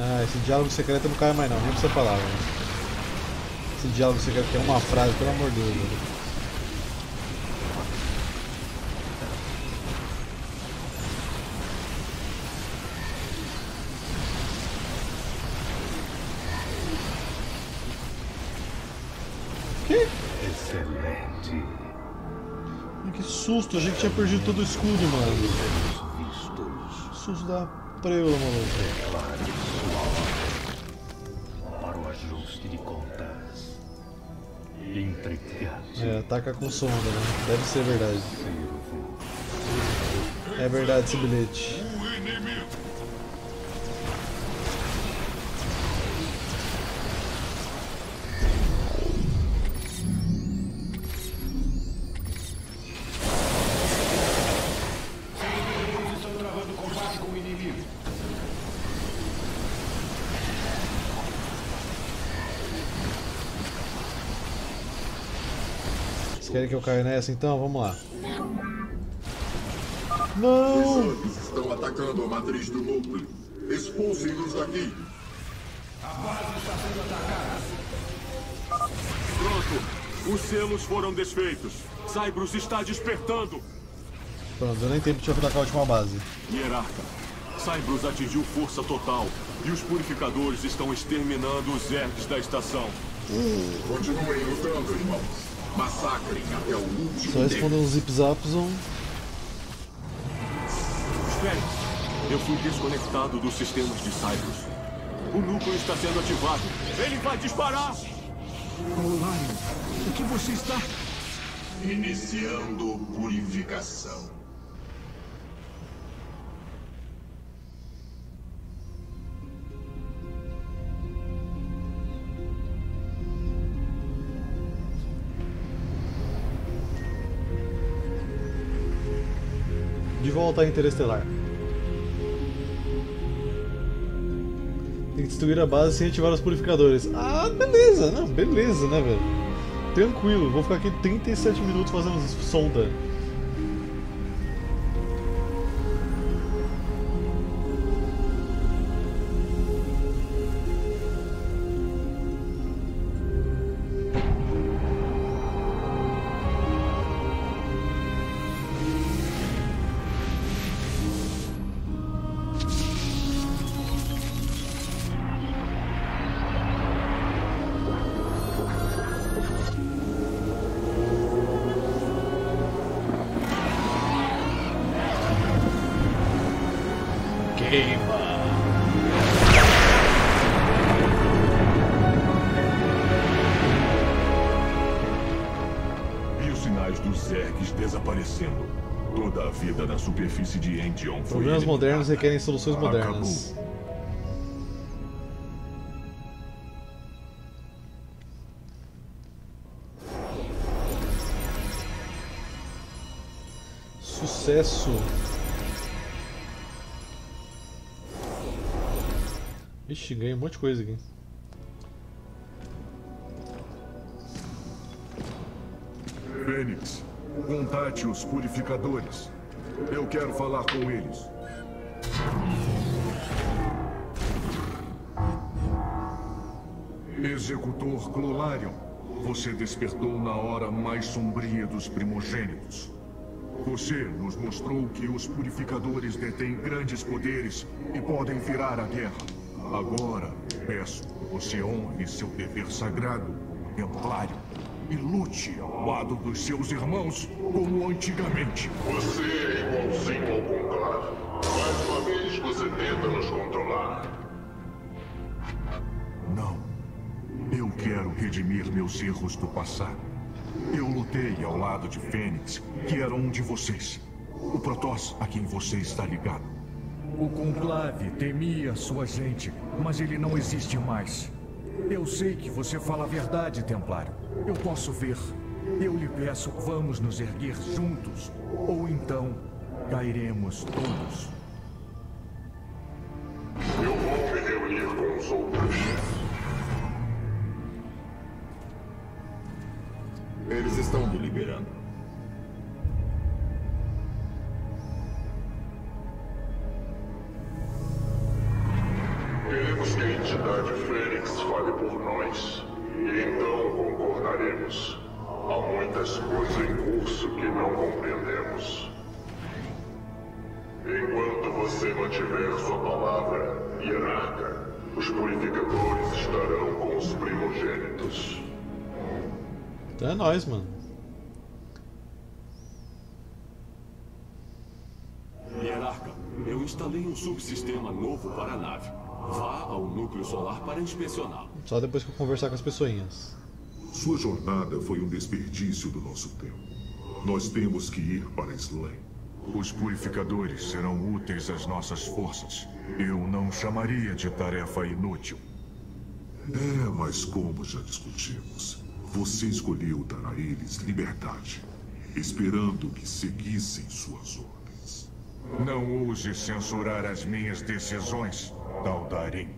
Ah, esse diálogo secreto não cai mais não, nem precisa falar. Né? Esse diálogo secreto é uma frase, pelo amor de Deus. Né? Que? Excelente. Que susto, achei que tinha perdido todo o escudo, mano. Susto da preula, maluco. É, ataca com sonda, né? Deve ser verdade. É verdade esse bilhete. Querem que eu caia nessa então? Vamos lá. Não! Os anjos estão atacando a matriz do núcleo. Expulsem-nos daqui. A base está sendo atacada. Pronto. Os selos foram desfeitos. Cybros está despertando. Pronto, eu nem tenho tempo de atacar a última base. Hierarca, Cybros atingiu força total. E os purificadores estão exterminando os ergs da estação. Continuem lutando, irmãos. Massacrem até o último. Só respondam os zip-zaps. Espere, eu fui desconectado dos sistemas de Cybros. O núcleo está sendo ativado. Ele vai disparar! Cololário, o que você está... Iniciando purificação. De volta a Interestelar. Tem que destruir a base sem ativar os purificadores. Ah, beleza, não, beleza, né, velho? Tranquilo, vou ficar aqui 37 minutos fazendo sonda. De Endion. Problemas modernos requerem soluções modernas. Sucesso. Ixi, ganhei um monte de coisa aqui. Fênix, contate os purificadores. Eu quero falar com eles. Executor Clolário, você despertou na hora mais sombria dos primogênitos. Você nos mostrou que os purificadores detêm grandes poderes e podem virar a guerra. Agora, peço que você honre seu dever sagrado, templário, e lute ao lado dos seus irmãos como antigamente. Você é igualzinho ao Conclave. Mais uma vez você tenta nos controlar. Não. Eu quero redimir meus erros do passado. Eu lutei ao lado de Fênix, que era um de vocês. O Protoss a quem você está ligado. O Conclave temia sua gente, mas ele não existe mais. Eu sei que você fala a verdade, Templário. Eu posso ver. Eu lhe peço, vamos nos erguer juntos, ou então cairemos todos. Eu vou me reunir com os outros. Eles estão deliberando. Queremos que a entidade Fênix fale por nós, e então concordaremos. Há muitas coisas em curso que não compreendemos. Enquanto você mantiver sua palavra, hierarca, os purificadores estarão com os primogênitos. Então é nóis, mano. Hierarca, eu instalei um subsistema novo para a nave. Vá ao núcleo solar para inspecioná-lo. Só depois que eu conversar com as pessoinhas. Sua jornada foi um desperdício do nosso tempo. Nós temos que ir para Slay. Os purificadores serão úteis às nossas forças. Eu não chamaria de tarefa inútil. É, mas como já discutimos... Você escolheu dar a eles liberdade, esperando que seguissem suas ordens. Não ouse censurar as minhas decisões, Tal'darim.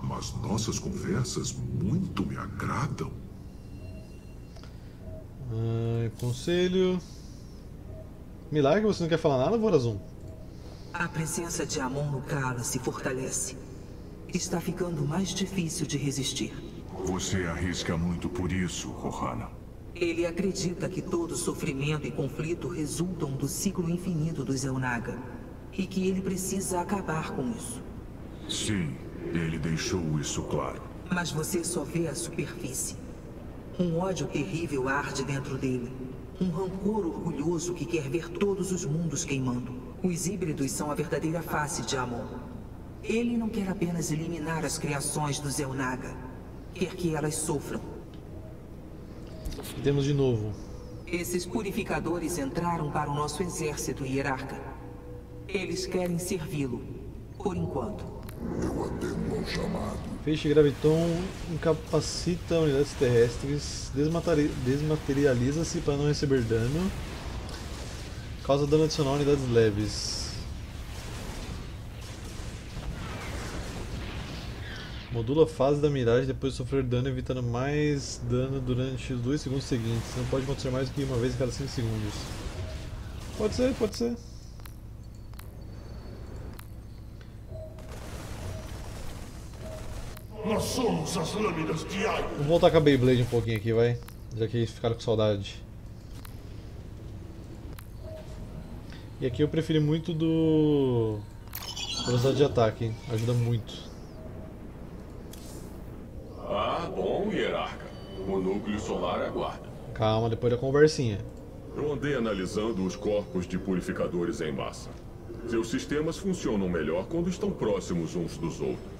Mas nossas conversas muito me agradam. Conselho... Milagre, você não quer falar nada, Vorazun? A presença de Amon no Khala se fortalece. Está ficando mais difícil de resistir. Você arrisca muito por isso, Rohanna. Ele acredita que todo sofrimento e conflito resultam do ciclo infinito do Zel'Naga, e que ele precisa acabar com isso. Sim, ele deixou isso claro. Mas você só vê a superfície. Um ódio terrível arde dentro dele. Um rancor orgulhoso que quer ver todos os mundos queimando. Os híbridos são a verdadeira face de Amon. Ele não quer apenas eliminar as criações do Zel'Naga. Quer que elas sofram. Temos de novo. Esses purificadores entraram para o nosso exército hierarca. Eles querem servi-lo, por enquanto. Eu atendo ao chamado. Feixe graviton incapacita unidades terrestres, desmaterializa-se para não receber dano, causa dano adicional a unidades leves. Modula a fase da miragem depois de sofrer dano, evitando mais dano durante os 2 segundos seguintes. Não pode acontecer mais do que uma vez a cada 5 segundos. Pode ser, pode ser. Nós somos as lâminas de Aion. Vamos voltar com a Beyblade um pouquinho aqui, vai. Já que eles ficaram com saudade. E aqui eu preferi muito do... velocidade de ataque, hein? Ajuda muito. Ah, bom, hierarca. O núcleo solar aguarda. Calma, depois da conversinha. Eu andei analisando os corpos de purificadores em massa. Seus sistemas funcionam melhor quando estão próximos uns dos outros.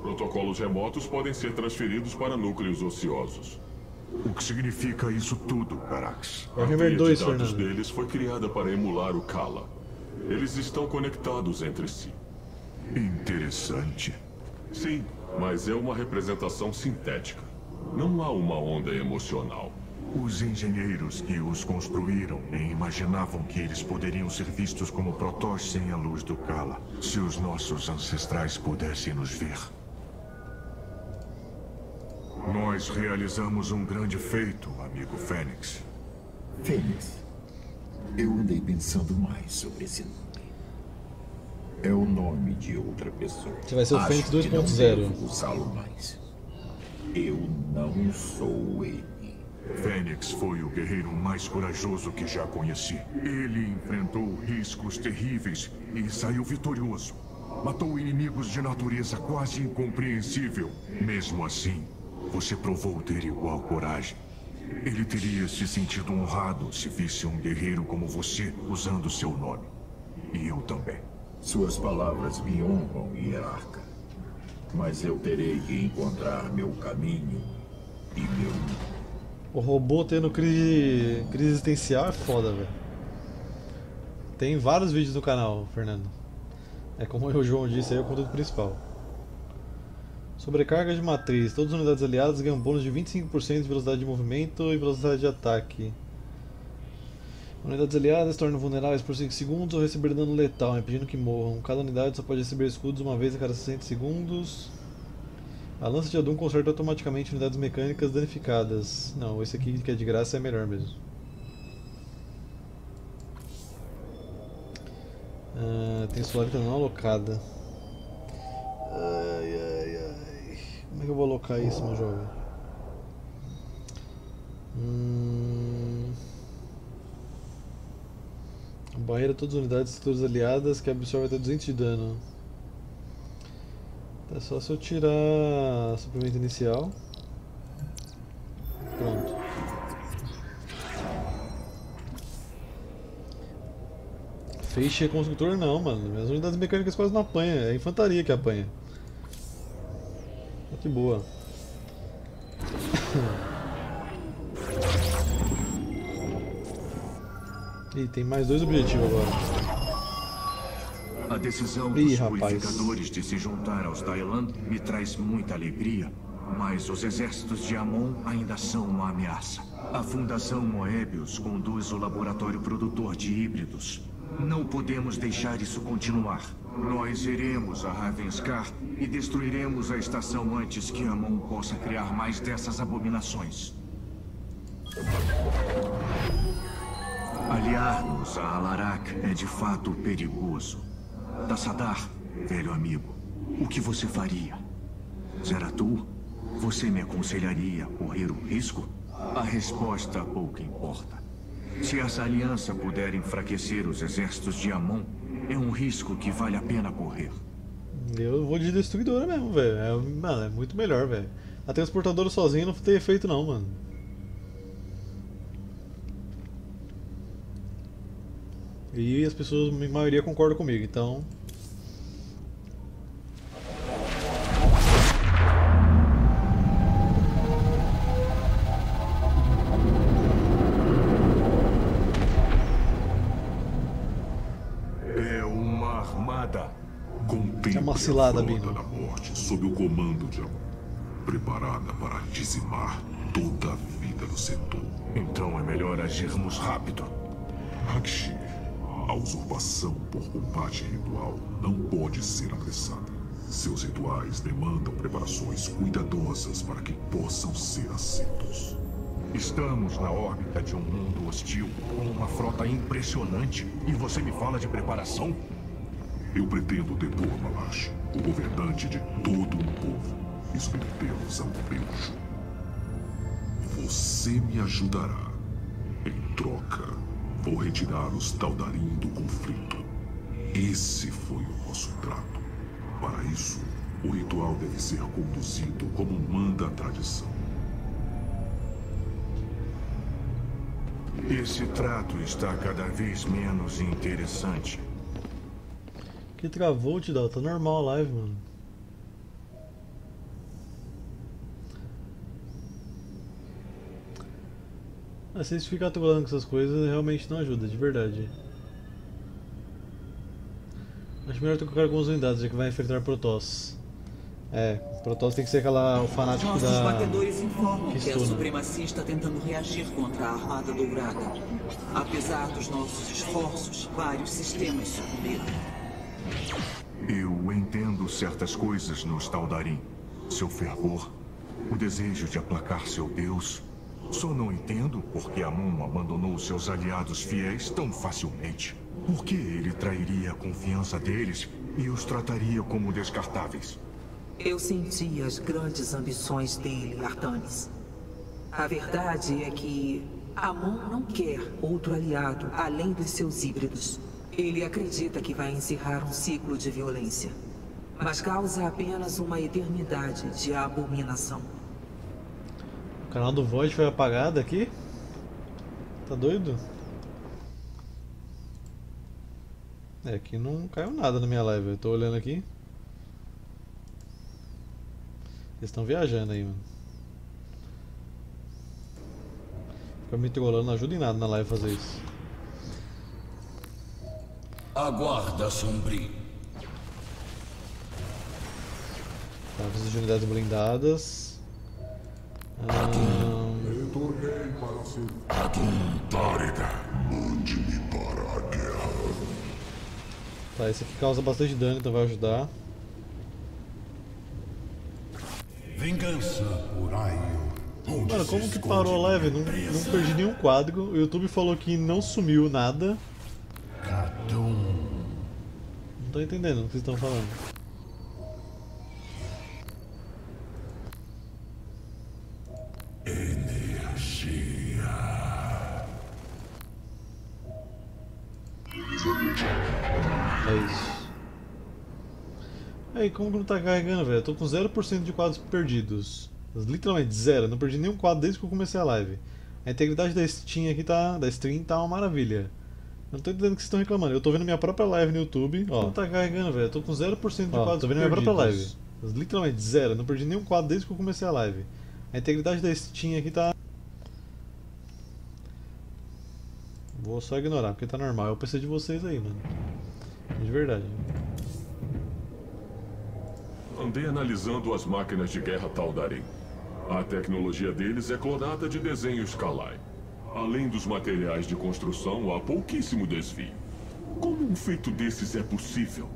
Protocolos remotos podem ser transferidos para núcleos ociosos. O que significa isso tudo, Karax? A rede de dados deles foi criada para emular o Khala. Eles estão conectados entre si. Interessante. Sim. Mas é uma representação sintética. Não há uma onda emocional. Os engenheiros que os construíram nem imaginavam que eles poderiam ser vistos como protoss sem a luz do Khala. Se os nossos ancestrais pudessem nos ver. Nós realizamos um grande feito, amigo Fênix. Fênix, eu andei pensando mais sobre esse nome. É o nome de outra pessoa. Você vai ser o Fênix 2.0. Usá-lo mais. Eu não sou ele. Fênix foi o guerreiro mais corajoso que já conheci. Ele enfrentou riscos terríveis e saiu vitorioso. Matou inimigos de natureza quase incompreensível. Mesmo assim, você provou ter igual coragem. Ele teria se sentido honrado se visse um guerreiro como você usando seu nome. E eu também. Suas palavras me honram, hierarca. Mas eu terei que encontrar meu caminho e meu... O robô tendo crise existencial é foda, velho. Tem vários vídeos no canal, Fernando. É como o João disse, aí é o conteúdo principal. Sobrecarga de matriz. Todas as unidades aliadas ganham bônus de 25% de velocidade de movimento e velocidade de ataque. Unidades aliadas tornam vulneráveis por 5 segundos ou receber dano letal, impedindo que morram. Cada unidade só pode receber escudos uma vez a cada 60 segundos. A lança de Adun conserta automaticamente unidades mecânicas danificadas. Não, esse aqui que é de graça é melhor mesmo. Tem Solarita não alocada. Ai, ai, ai. Como é que eu vou alocar isso, meu jovem? Barreira todas as unidades e estruturas aliadas que absorve até 200 de dano. É só se eu tirar a suprimento inicial. Pronto. Feixe é construtor não, mano. Minhas unidades mecânicas quase não apanham. É a infantaria que apanha. Olha que boa. Ih, tem mais dois objetivos agora. A decisão dos purificadores de se juntar aos Daelan me traz muita alegria, mas os exércitos de Amon ainda são uma ameaça. A Fundação Moebius conduz o laboratório produtor de híbridos. Não podemos deixar isso continuar. Nós iremos a Ravenscar e destruiremos a estação antes que Amon possa criar mais dessas abominações. Aliar-nos a Alarak é de fato perigoso. Tassadar, velho amigo, o que você faria? Zeratul, você me aconselharia a correr um risco? A resposta pouco importa. Se essa aliança puder enfraquecer os exércitos de Amon, é um risco que vale a pena correr. Eu vou de destruidora mesmo, velho. Mano, é muito melhor, velho. A transportadora sozinha não tem efeito não, mano. E as pessoas, a maioria, concorda comigo, então... É uma armada contém uma cilada, Bino. Da morte sob o comando de Amon, preparada para dizimar toda a vida do setor. Então é melhor agirmos rápido. Rak'Shir. A usurpação por combate ritual não pode ser apressada. Seus rituais demandam preparações cuidadosas para que possam ser aceitos. Estamos na órbita de um mundo hostil, com uma frota impressionante, e você me fala de preparação? Eu pretendo depor Ma'lash, o governante de todo um povo, e submetê-los a um beijo. Você me ajudará. Em troca, vou retirar os Tal'darim do conflito. Esse foi o nosso trato. Para isso, o ritual deve ser conduzido como manda a tradição. Esse trato está cada vez menos interessante. Que travou, Tidal? Tá normal a live, mano. Assim, se ficar atolando com essas coisas realmente não ajuda, de verdade. Acho melhor trocar algumas unidades, já que vai enfrentar Protoss. É, Protoss tem que ser aquela, o fanático da... Nossos batedores informam que a supremacia está tentando reagir contra a Armada Dourada. Apesar dos nossos esforços, vários sistemas sucumbiram. Eu entendo certas coisas nos Tal'darim. Seu fervor, o desejo de aplacar seu deus... Só não entendo por que Amon abandonou seus aliados fiéis tão facilmente. Por que ele trairia a confiança deles e os trataria como descartáveis? Eu senti as grandes ambições dele, Artanis. A verdade é que Amon não quer outro aliado além dos seus híbridos. Ele acredita que vai encerrar um ciclo de violência, mas causa apenas uma eternidade de abominação. O canal do Void foi apagado aqui? Tá doido? É, aqui não caiu nada na minha live, eu tô olhando aqui. Eles estão viajando aí, mano. Fica me trolando, não ajuda em nada na live fazer isso. Aguarda, sombrio. Tá, preciso de unidades blindadas. Retornei para o seu... Mande-me para a guerra. Tá, esse aqui causa bastante dano, então vai ajudar. Vingança, Uraio. Mano, como que parou a live? Não perdi nenhum quadro. O YouTube falou que não sumiu nada. Não tô entendendo o que vocês estão falando. Energia. É isso. Aí, como que não tá carregando, velho? Eu tô com 0% de quadros perdidos. Literalmente, zero. Não perdi nenhum quadro desde que eu comecei a live. A integridade da Steam aqui tá... da stream tá uma maravilha. Eu não tô entendendo o que vocês estão reclamando. Eu tô vendo minha própria live no YouTube. Ó, não tá carregando, velho. Eu tô com 0% de quadros perdidos. Tô vendo minha própria live. Literalmente, zero. Não perdi nenhum quadro desde que eu comecei a live. A integridade da Steam aqui tá... Vou só ignorar, porque tá normal. Eu pensei de vocês aí, mano. De verdade. Andei analisando as máquinas de guerra Tal'darim. A tecnologia deles é clonada de desenhos Kalai. Além dos materiais de construção, há pouquíssimo desvio. Como um feito desses é possível?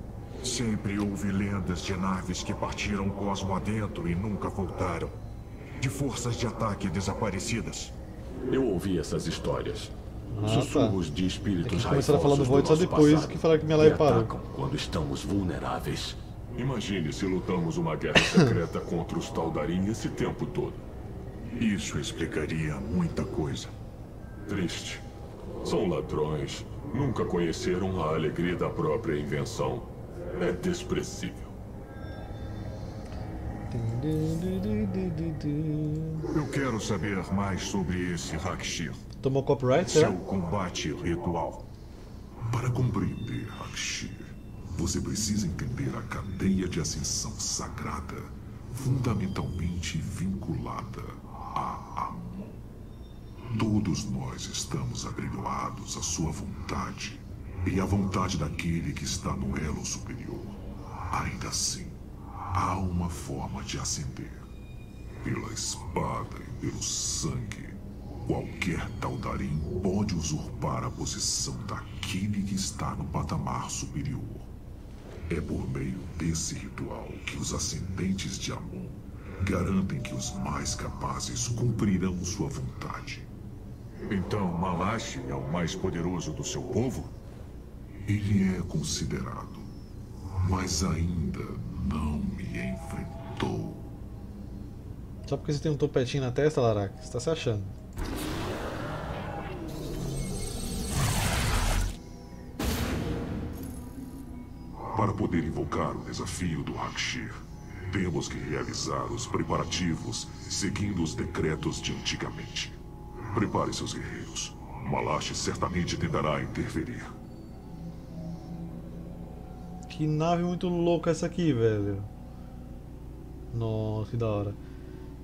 Sempre houve lendas de naves que partiram o cosmo adentro e nunca voltaram. De forças de ataque desaparecidas. Eu ouvi essas histórias. Sussurros de espíritos raivosos do nosso passado. Começaram a falar do Void só depois que falaram que minha live parou. Quando estamos vulneráveis. Imagine se lutamos uma guerra secreta contra os Tal'darim esse tempo todo. Isso explicaria muita coisa. Triste. São ladrões. Nunca conheceram a alegria da própria invenção. É desprezível. Eu quero saber mais sobre esse Rak'Shir. Tomou copyright, seu combate ritual. Para compreender Rak'Shir, você precisa entender a cadeia de ascensão sagrada, fundamentalmente vinculada a Amon. Todos nós estamos agrilhoados à sua vontade e à vontade daquele que está no elo superior. Ainda assim, há uma forma de ascender. Pela espada e pelo sangue, qualquer Tal'darim pode usurpar a posição daquele que está no patamar superior. É por meio desse ritual que os ascendentes de Amon garantem que os mais capazes cumprirão sua vontade. Então Ma'lash é o mais poderoso do seu povo? Ele é considerado, mas ainda não me enfrentou. Só porque você tem um topetinho na testa, Alarak, você está se achando. Para poder invocar o desafio do Rak'Shir, temos que realizar os preparativos seguindo os decretos de antigamente. Prepare seus guerreiros. Ma'lash certamente tentará interferir. Que nave muito louca essa aqui, velho. Nossa, que da hora.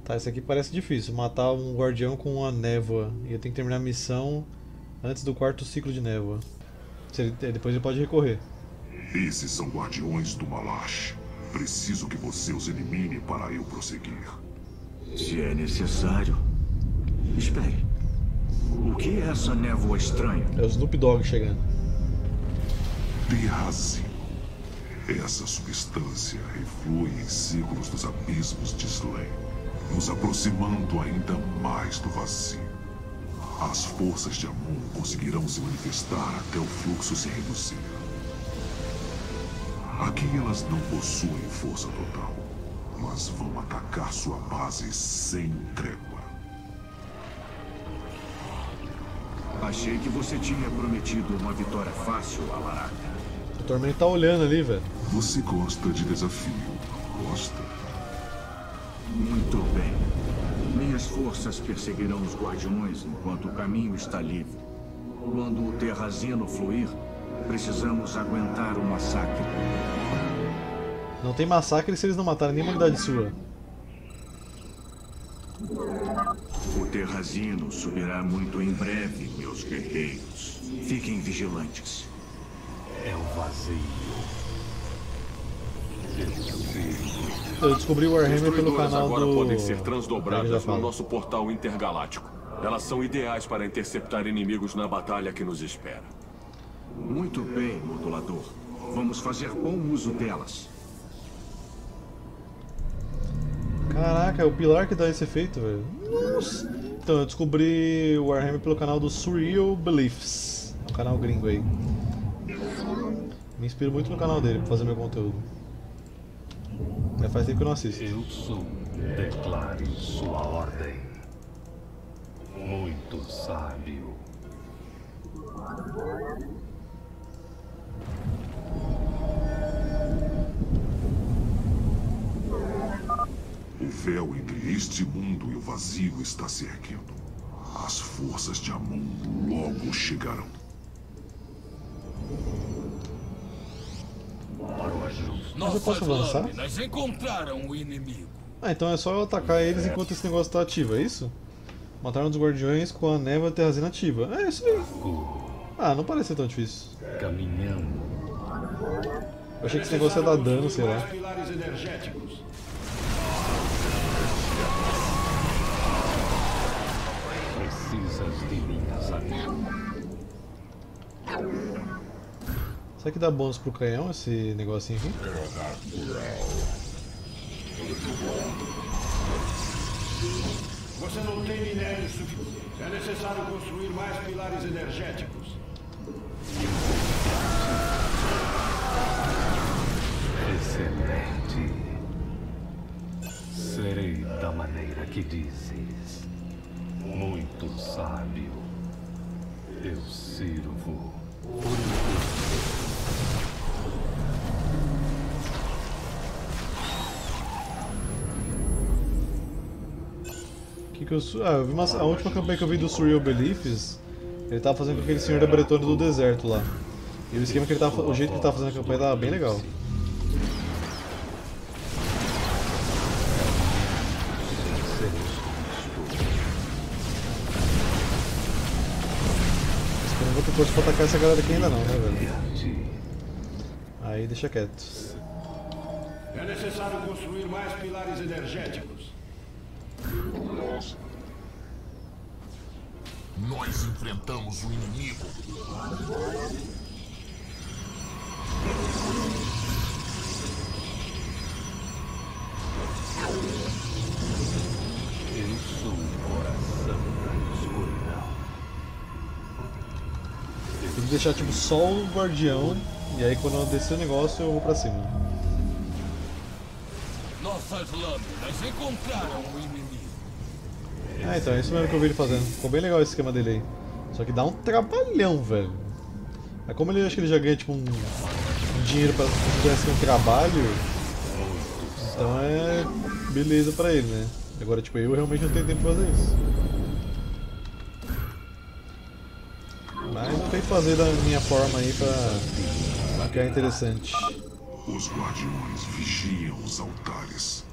Tá, isso aqui parece difícil. Matar um guardião com uma névoa. E eu tenho que terminar a missão antes do quarto ciclo de névoa. Depois ele pode recorrer. Esses são guardiões do Ma'lash. Preciso que você os elimine para eu prosseguir. Se é necessário. Espere. O que é essa névoa estranha? É o Snoop Dogg chegando. Terrazino. Essa substância reflui em círculos dos abismos de Slay, nos aproximando ainda mais do vazio. As forças de Amon conseguirão se manifestar até o fluxo se reduzir. Aqui elas não possuem força total, mas vão atacar sua base sem trégua. Achei que você tinha prometido uma vitória fácil, Alarak. O Tormento tá olhando ali, velho. Você gosta de desafio, gosta? Muito bem. Minhas forças perseguirão os guardiões enquanto o caminho está livre. Quando o Terrazino fluir, precisamos aguentar o massacre. Não tem massacre se eles não matarem nenhuma unidade sua. O Terrazino subirá muito em breve, meus guerreiros. Fiquem vigilantes. É o vazio. Eu descobri o Warhammer pelo canal agora do... podem ser transdobradas no nosso portal intergaláctico. Elas são ideais para interceptar inimigos na batalha que nos espera. Muito bem, modulador. Vamos fazer bom uso delas. Caraca, é o pilar que dá esse efeito, velho. Nossa! Então, eu descobri o Warhammer pelo canal do Surreal Beliefs. É um canal gringo aí. Me inspiro muito no canal dele pra fazer meu conteúdo. Já faz tempo que eu não assisto. Eu sou, declaro sua ordem. Muito sábio. O véu entre este mundo e o vazio está se erguendo. As forças de Amon logo chegarão. Mas eu posso avançar? Encontraram o inimigo. Ah, então é só eu atacar eles enquanto esse negócio está ativo, é isso? Mataram os guardiões com a névoa terrazina ativa. É isso aí. Ah, não parece tão difícil. Eu achei que esse negócio ia dar dano, sei lá. Será que dá bônus pro canhão esse negocinho aqui? Você não tem minério suficiente. É necessário construir mais pilares energéticos. Excelente. Serei da maneira que dizes. Muito sábio. Eu sirvo. Eu vi a última campanha que eu vi do Surreal Beliefs. Ele tava fazendo com aquele senhor da Bretônia do deserto lá. E o esquema que ele tava, o jeito que ele tava fazendo a campanha tava bem legal. Não posso atacar essa galera aqui ainda não, né, velho? Aí deixa quieto. É necessário construir mais pilares energéticos. Nós enfrentamos o inimigo. Eu sou o coração da escuridão. Tem que deixar tipo só o guardião e aí quando eu descer o negócio eu vou pra cima. Nossas lâminas encontraram o inimigo. Ah, então é isso mesmo que eu vi ele fazendo. Ficou bem legal esse esquema dele aí. Só que dá um trabalhão, velho. Mas como ele acho que ele já ganha tipo um dinheiro pra fazer um trabalho, então é beleza pra ele, né? Agora tipo eu realmente não tenho tempo pra fazer isso. Mas eu tenho que fazer da minha forma aí pra ficar interessante. Os guardiões vigiam os altares.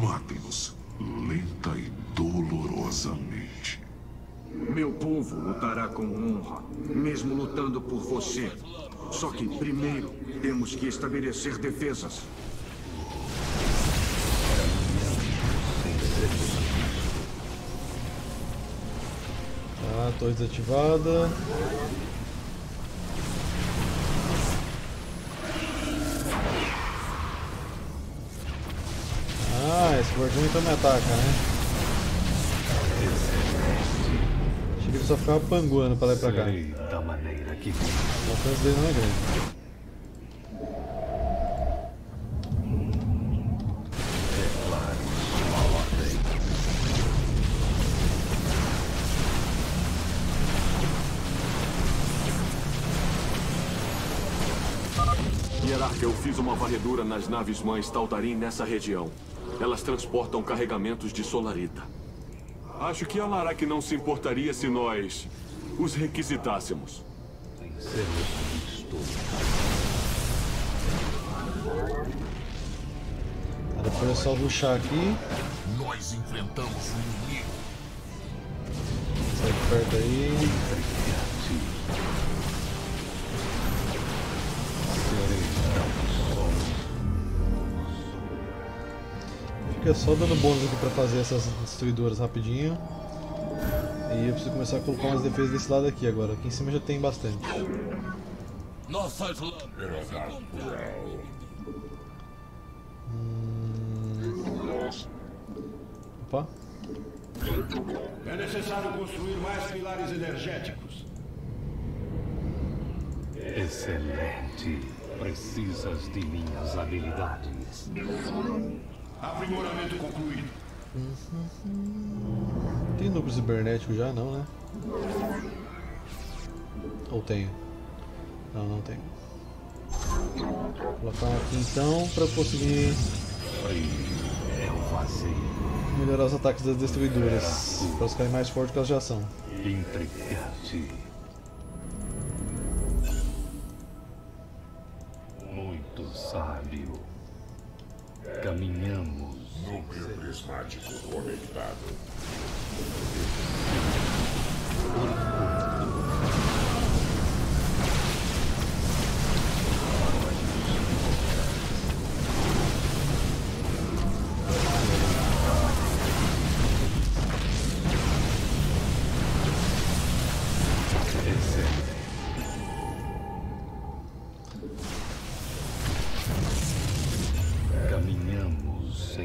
Matem-nos lenta e dolorosamente. Meu povo lutará com honra, mesmo lutando por você. Só que primeiro temos que estabelecer defesas. Ah, torre desativada. Ah, esse gordinho então me ataca, né? Achei que ele só ficava panguando pra lá e pra cá. O alcance dele não é grande. Alarak, eu fiz uma varredura nas naves mães Tal'darim nessa região. Elas transportam carregamentos de Solarita. Acho que Alarak não se importaria se nós os requisitássemos. Depois é só rushar aqui. Nós enfrentamos o inimigo. Sai de perto aí. Fica só dando bônus aqui pra fazer essas destruidoras rapidinho. E eu preciso começar a colocar umas defesas desse lado aqui agora. Aqui em cima já tem bastante. Nossas lâminas se encontraram. Opa. É necessário construir mais pilares energéticos. Excelente. Precisas de minhas habilidades. Aprimoramento concluído. Tem núcleo cibernético já? Não, né? Ou tenho? Não, não tenho. Vou colocar aqui então para conseguir melhorar os ataques das destruidoras para elas ficarem mais fortes que elas já são. Muito sábio. Caminhamos. Núcleo prismático conectado.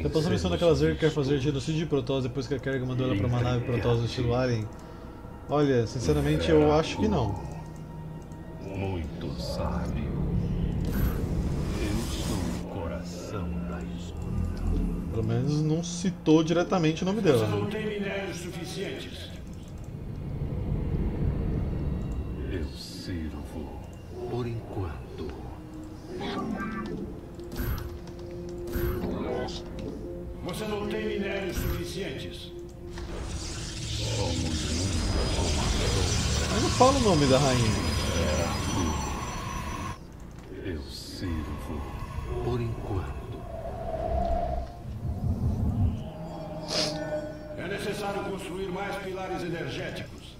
Depois da missão daquela Zer que quer fazer genocídio de Protoss depois que a Kerrigan mandou ela pra uma nave Protoss do estilo Alien. Olha, sinceramente eu acho que não. Muito sábio. Eu sou o coração da escuridão. Pelo menos não citou diretamente o nome dela. Não tem minérios suficientes. Eu sirvo por enquanto. Você não tem minérios suficientes. Eu não falo o nome da rainha. Eu sirvo por enquanto. É necessário construir mais pilares energéticos.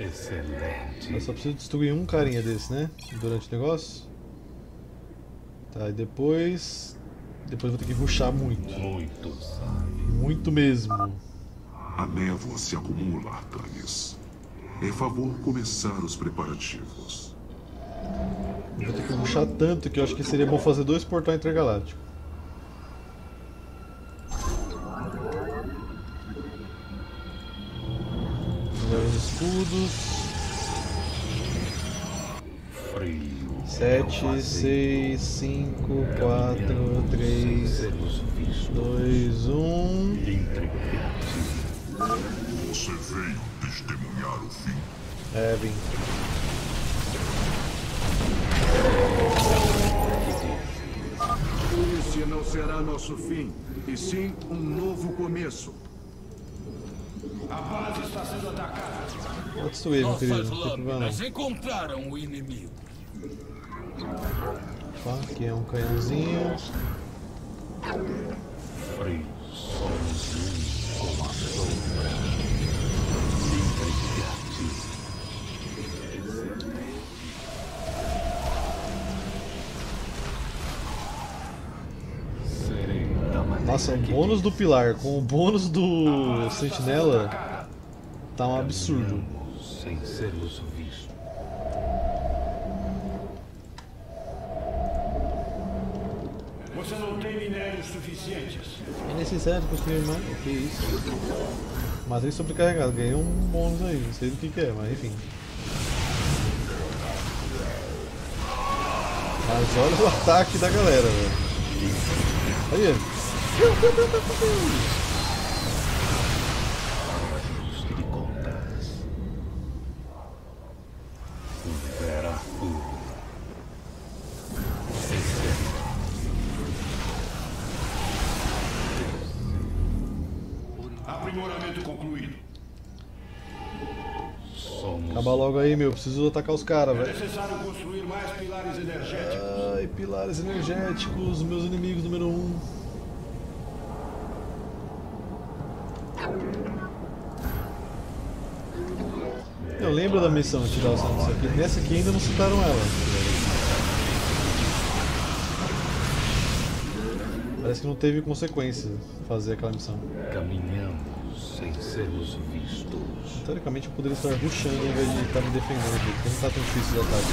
Excelente. Eu só preciso destruir um carinha desse, né? Durante o negócio. Tá, e depois... Depois vou ter que rushar muito. Muito mesmo. A névoa se acumula, Artanis. É favor começar os preparativos. Vou ter que rushar tanto que eu acho que seria bom fazer 2 portais intergalácticos. Os escudos. 7, 6, 5, 4, 3, 2, 1. Você veio testemunhar o fim. É, vim. Esse não será nosso fim, e sim um novo começo. A base está sendo atacada. Pode subir, meu querido. Nós encontraram o inimigo. Aqui é um canhãozinho. Nossa, o bônus do pilar com o bônus do sentinela tá um absurdo. Sem sermos vistos. Você não tem minérios suficientes. É necessário construir mais. O que é isso? Matei sobrecarregado, ganhei um bônus aí, não sei do que é, mas enfim. Mas olha o ataque da galera, velho. Aí. Monitoramento concluído. Somos... Acaba logo aí, meu. Preciso atacar os caras, velho. É necessário construir mais pilares energéticos. Ai, pilares energéticos, meus inimigos número 1. Eu lembro da missão de tirar o sangue disso aqui. Nessa aqui ainda não citaram ela. Parece que não teve consequência fazer aquela missão. Caminhamos sem sermos vistos. Teoricamente eu poderia estar rushando em vez de estar me defendendo aqui, porque não está tão difícil de ataque.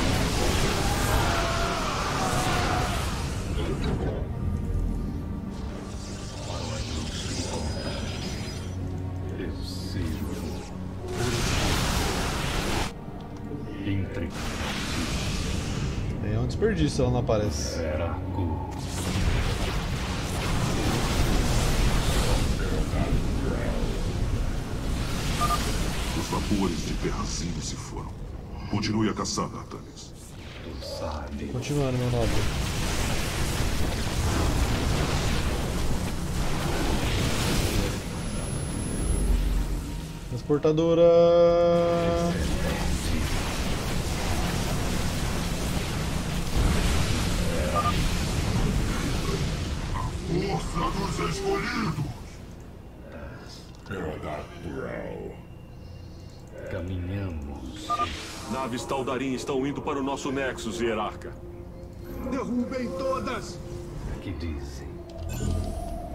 Entre. É um desperdício, ela não aparece. Os vapores de Terrazino se foram. Continue a caçada, Artanis. Continuando, meu nobre. Transportadora. A força dos escolhidos. Caminhamos. Naves Tal'darim estão indo para o nosso Nexus, hierarca. Derrubem todas! Que dizem?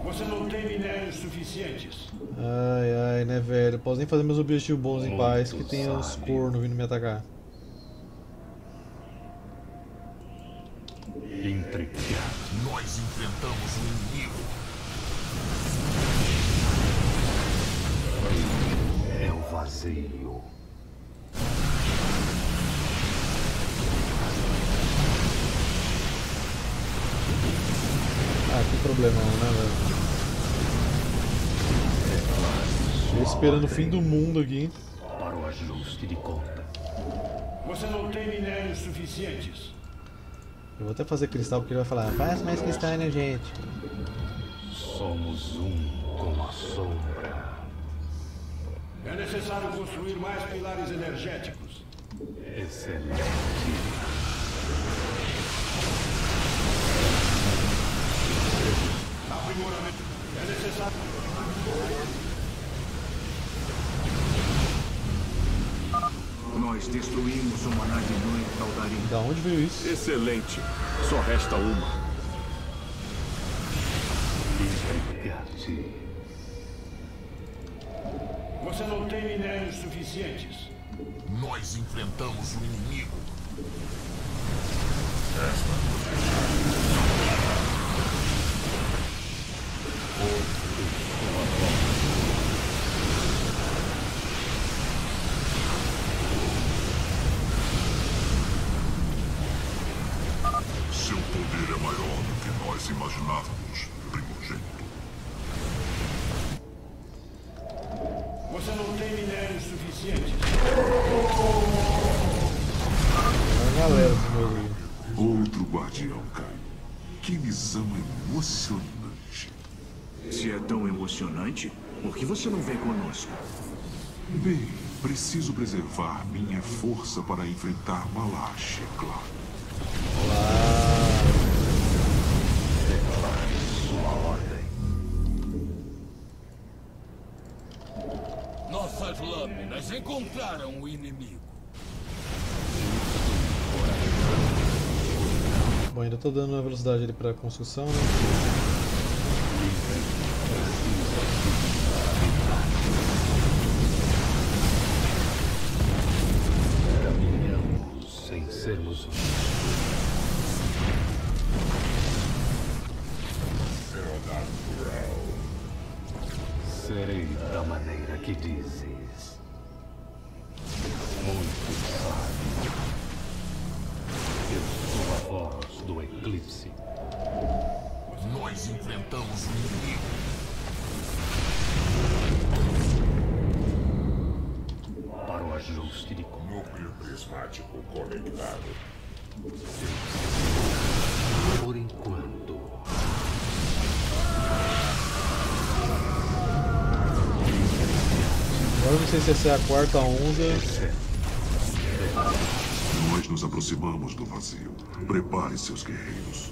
Você não tem minérios suficientes. Ai, ai, né, velho? Posso nem fazer meus objetivos bons em paz, que tem uns cornos vindo me atacar. Entregar. Nós enfrentamos um inimigo. É o vazio. Ah, que problema, né, velho? Tô esperando o fim do mundo aqui. Para o ajuste de conta. Você não tem minérios suficientes. Eu vou até fazer cristal porque ele vai falar: faz mais cristal, né, gente? Somos um com a sombra. É necessário construir mais pilares energéticos. Excelente. Aprimoramento. É necessário. Nós destruímos uma nave em Tal'darim. Da onde veio isso? Excelente. Só resta uma. Você não tem minérios suficientes. Nós enfrentamos o inimigo. Seu poder é maior do que nós imaginávamos, primogênito. Você não tem minérios suficientes. A galera se morreu. Outro guardião caiu. Que missão emocionante. Se é tão emocionante, por que você não vem conosco? Bem, preciso preservar minha força para enfrentar Ma'lash, é claro. Declare sua ordem. Nossas lâminas encontraram o inimigo. Bom, ainda estou dando uma velocidade ali para a construção, né? Caminhamos sem sermos serei da maneira que dizes. Muito sábio. Eu sou a voz do eclipse. Nós enfrentamos o inimigo. Para o ajuste de núcleo prismático conectado. Por enquanto. Eu não sei se essa é a quarta onda. Nós nos aproximamos do vazio. Prepare seus guerreiros.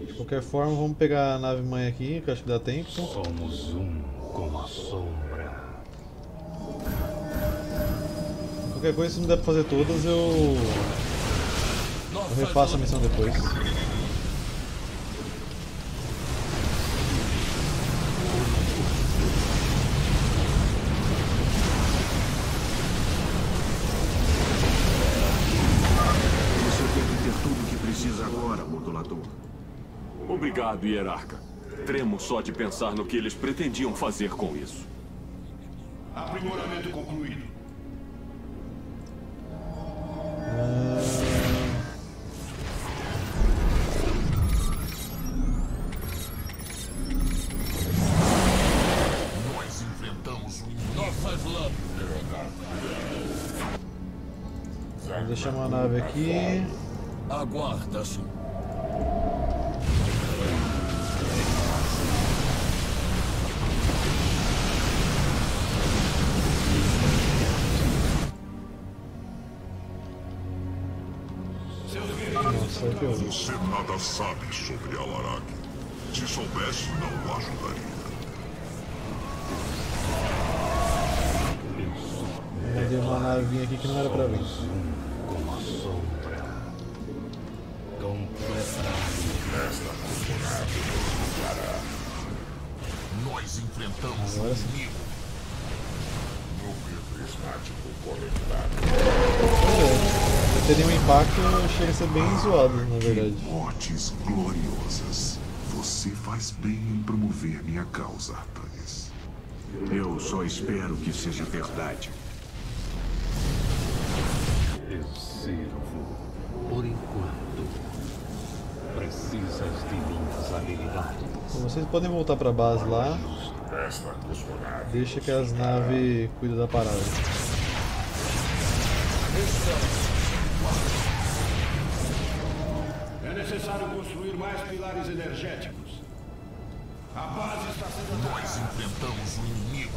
De qualquer forma, vamos pegar a nave mãe aqui, que acho que dá tempo. Somos um com a sombra. Qualquer coisa, se não der pra fazer todas, eu refaço a missão depois. Obrigado, hierarca. Tremo só de pensar no que eles pretendiam fazer com isso. Aprimoramento concluído. Nós enfrentamos nossas lâminas. Deixa uma nave aqui. Aguarda-se. Você nada sabe sobre Alarak. Se soubesse, não o ajudaria. Mandei uma navinha aqui que não era pra mim. Como a sombra. Nós enfrentamos o inimigo. Núcleo prismático conectado. Teria um impacto, chega a ser bem zoado, na verdade. Mortes gloriosas. Você faz bem em promover minha causa, Artanis. Eu só espero que seja verdade. Eu sirvo, por enquanto. Precisas de minhas habilidades. Então, vocês podem voltar pra base lá. Deixa que as naves cuidem da parada. É necessário construir mais pilares energéticos. A base está sendo atacada. Nós enfrentamos o inimigo.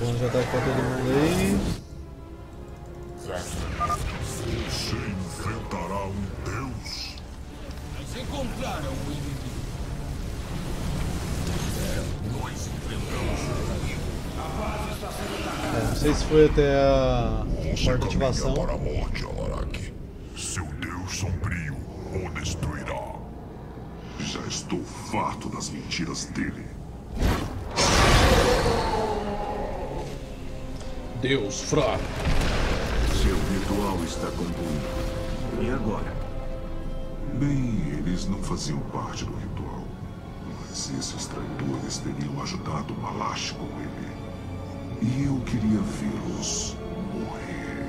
Bom, já tá com todo mundo aí. Você enfrentará um deus. Encontraram o inimigo. Nós enfrentamos o inimigo. A base está sendo atacada. Não sei se foi até a quarta ativação. Para a morte, Alarak. Seu Deus sombrio o destruirá. Já estou farto das mentiras dele. Deus fraco. Seu ritual está concluído. E agora? Bem, eles não faziam parte do ritual, mas esses traidores teriam ajudado Ma'lash com ele. E eu queria vê-los morrer.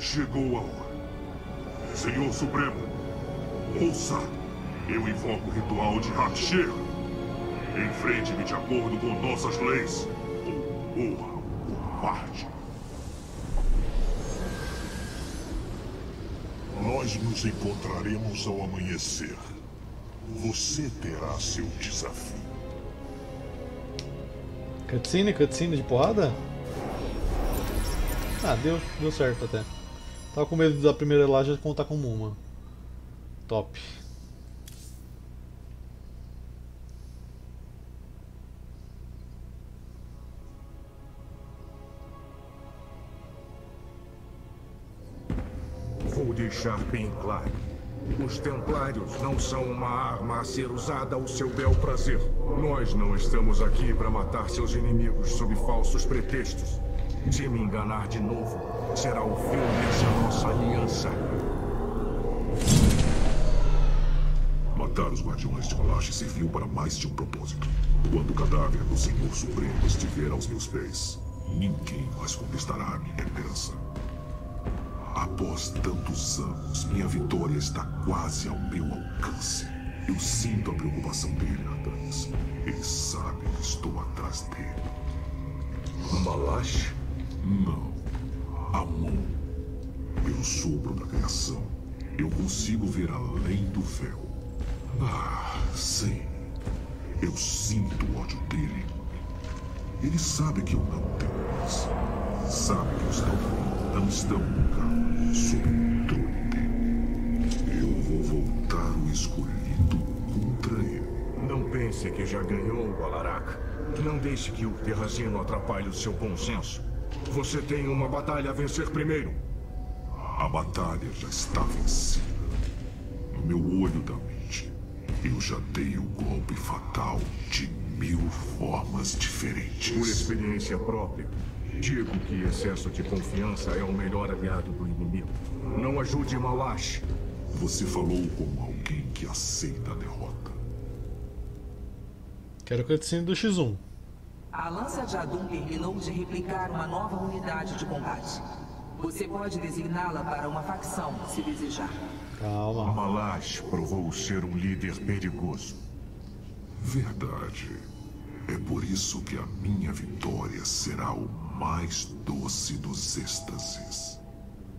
Chegou a hora. Senhor Supremo, ouça! Eu invoco o ritual de Rak'Shir. Enfrente-me de acordo com nossas leis, ou morra por parte. Nós nos encontraremos ao amanhecer. Você terá seu desafio. Cutscene? Cutscene de porrada? Ah, deu certo até. Tava com medo da primeira lá já contar como uma. Top. Deixar bem claro, os templários não são uma arma a ser usada ao seu bel prazer. Nós não estamos aqui para matar seus inimigos sob falsos pretextos. Se me enganar de novo, será o fim dessa nossa aliança. Matar os guardiões de Ma'lash serviu para mais de um propósito. Quando o cadáver do Senhor Supremo estiver aos meus pés, ninguém mais contestará a minha herança. Após tantos anos, minha vitória está quase ao meu alcance. Eu sinto a preocupação dele, Artanis. Ele sabe que estou atrás dele. Ma'lash? Não. Amon. Eu sopro da criação. Eu consigo ver além do véu. Ah, sim. Eu sinto o ódio dele. Ele sabe que eu não tenho paz. Sabe que os Tal'darim não estão no carro sob o controle dele. Eu vou voltar o escolhido contra ele. Não pense que já ganhou o Alarak. Não deixe que o Terrazino atrapalhe o seu bom senso. Você tem uma batalha a vencer primeiro. A batalha já está vencida. No meu olho da mente, eu já dei o golpe fatal de 1000 formas diferentes. Por experiência própria, digo que excesso de confiança é o melhor aliado do inimigo. Não ajude Ma'lash. Você falou como alguém que aceita a derrota. Quero cutscene do X1. A lança de Adum terminou de replicar uma nova unidade de combate. Você pode designá-la para uma facção, se desejar. Calma. Ma'lash provou ser um líder perigoso. Verdade. É por isso que a minha vitória será o mais doce dos êxtases.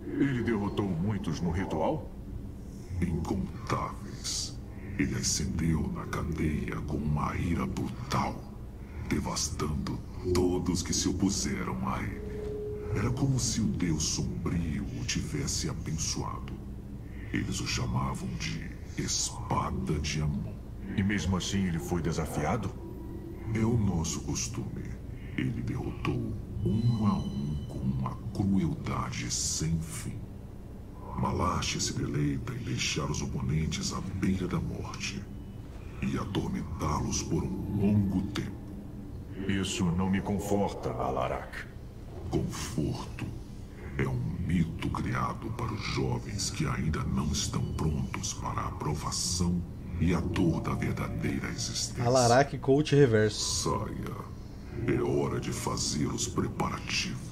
Ele derrotou muitos no ritual? Incontáveis. Ele ascendeu na cadeia com uma ira brutal, devastando todos que se opuseram a ele. Era como se o Deus sombrio o tivesse abençoado. Eles o chamavam de Espada de Amon. E mesmo assim ele foi desafiado? É o nosso costume. Ele derrotou um a um com uma crueldade sem fim. Ma'lash se deleita em deixar os oponentes à beira da morte e atormentá-los por um longo tempo. Isso não me conforta, Alarak. Conforto é um mito criado para os jovens que ainda não estão prontos para a aprovação e a dor da verdadeira existência. Alarak Coach Reverso. Saia. É hora de fazer os preparativos.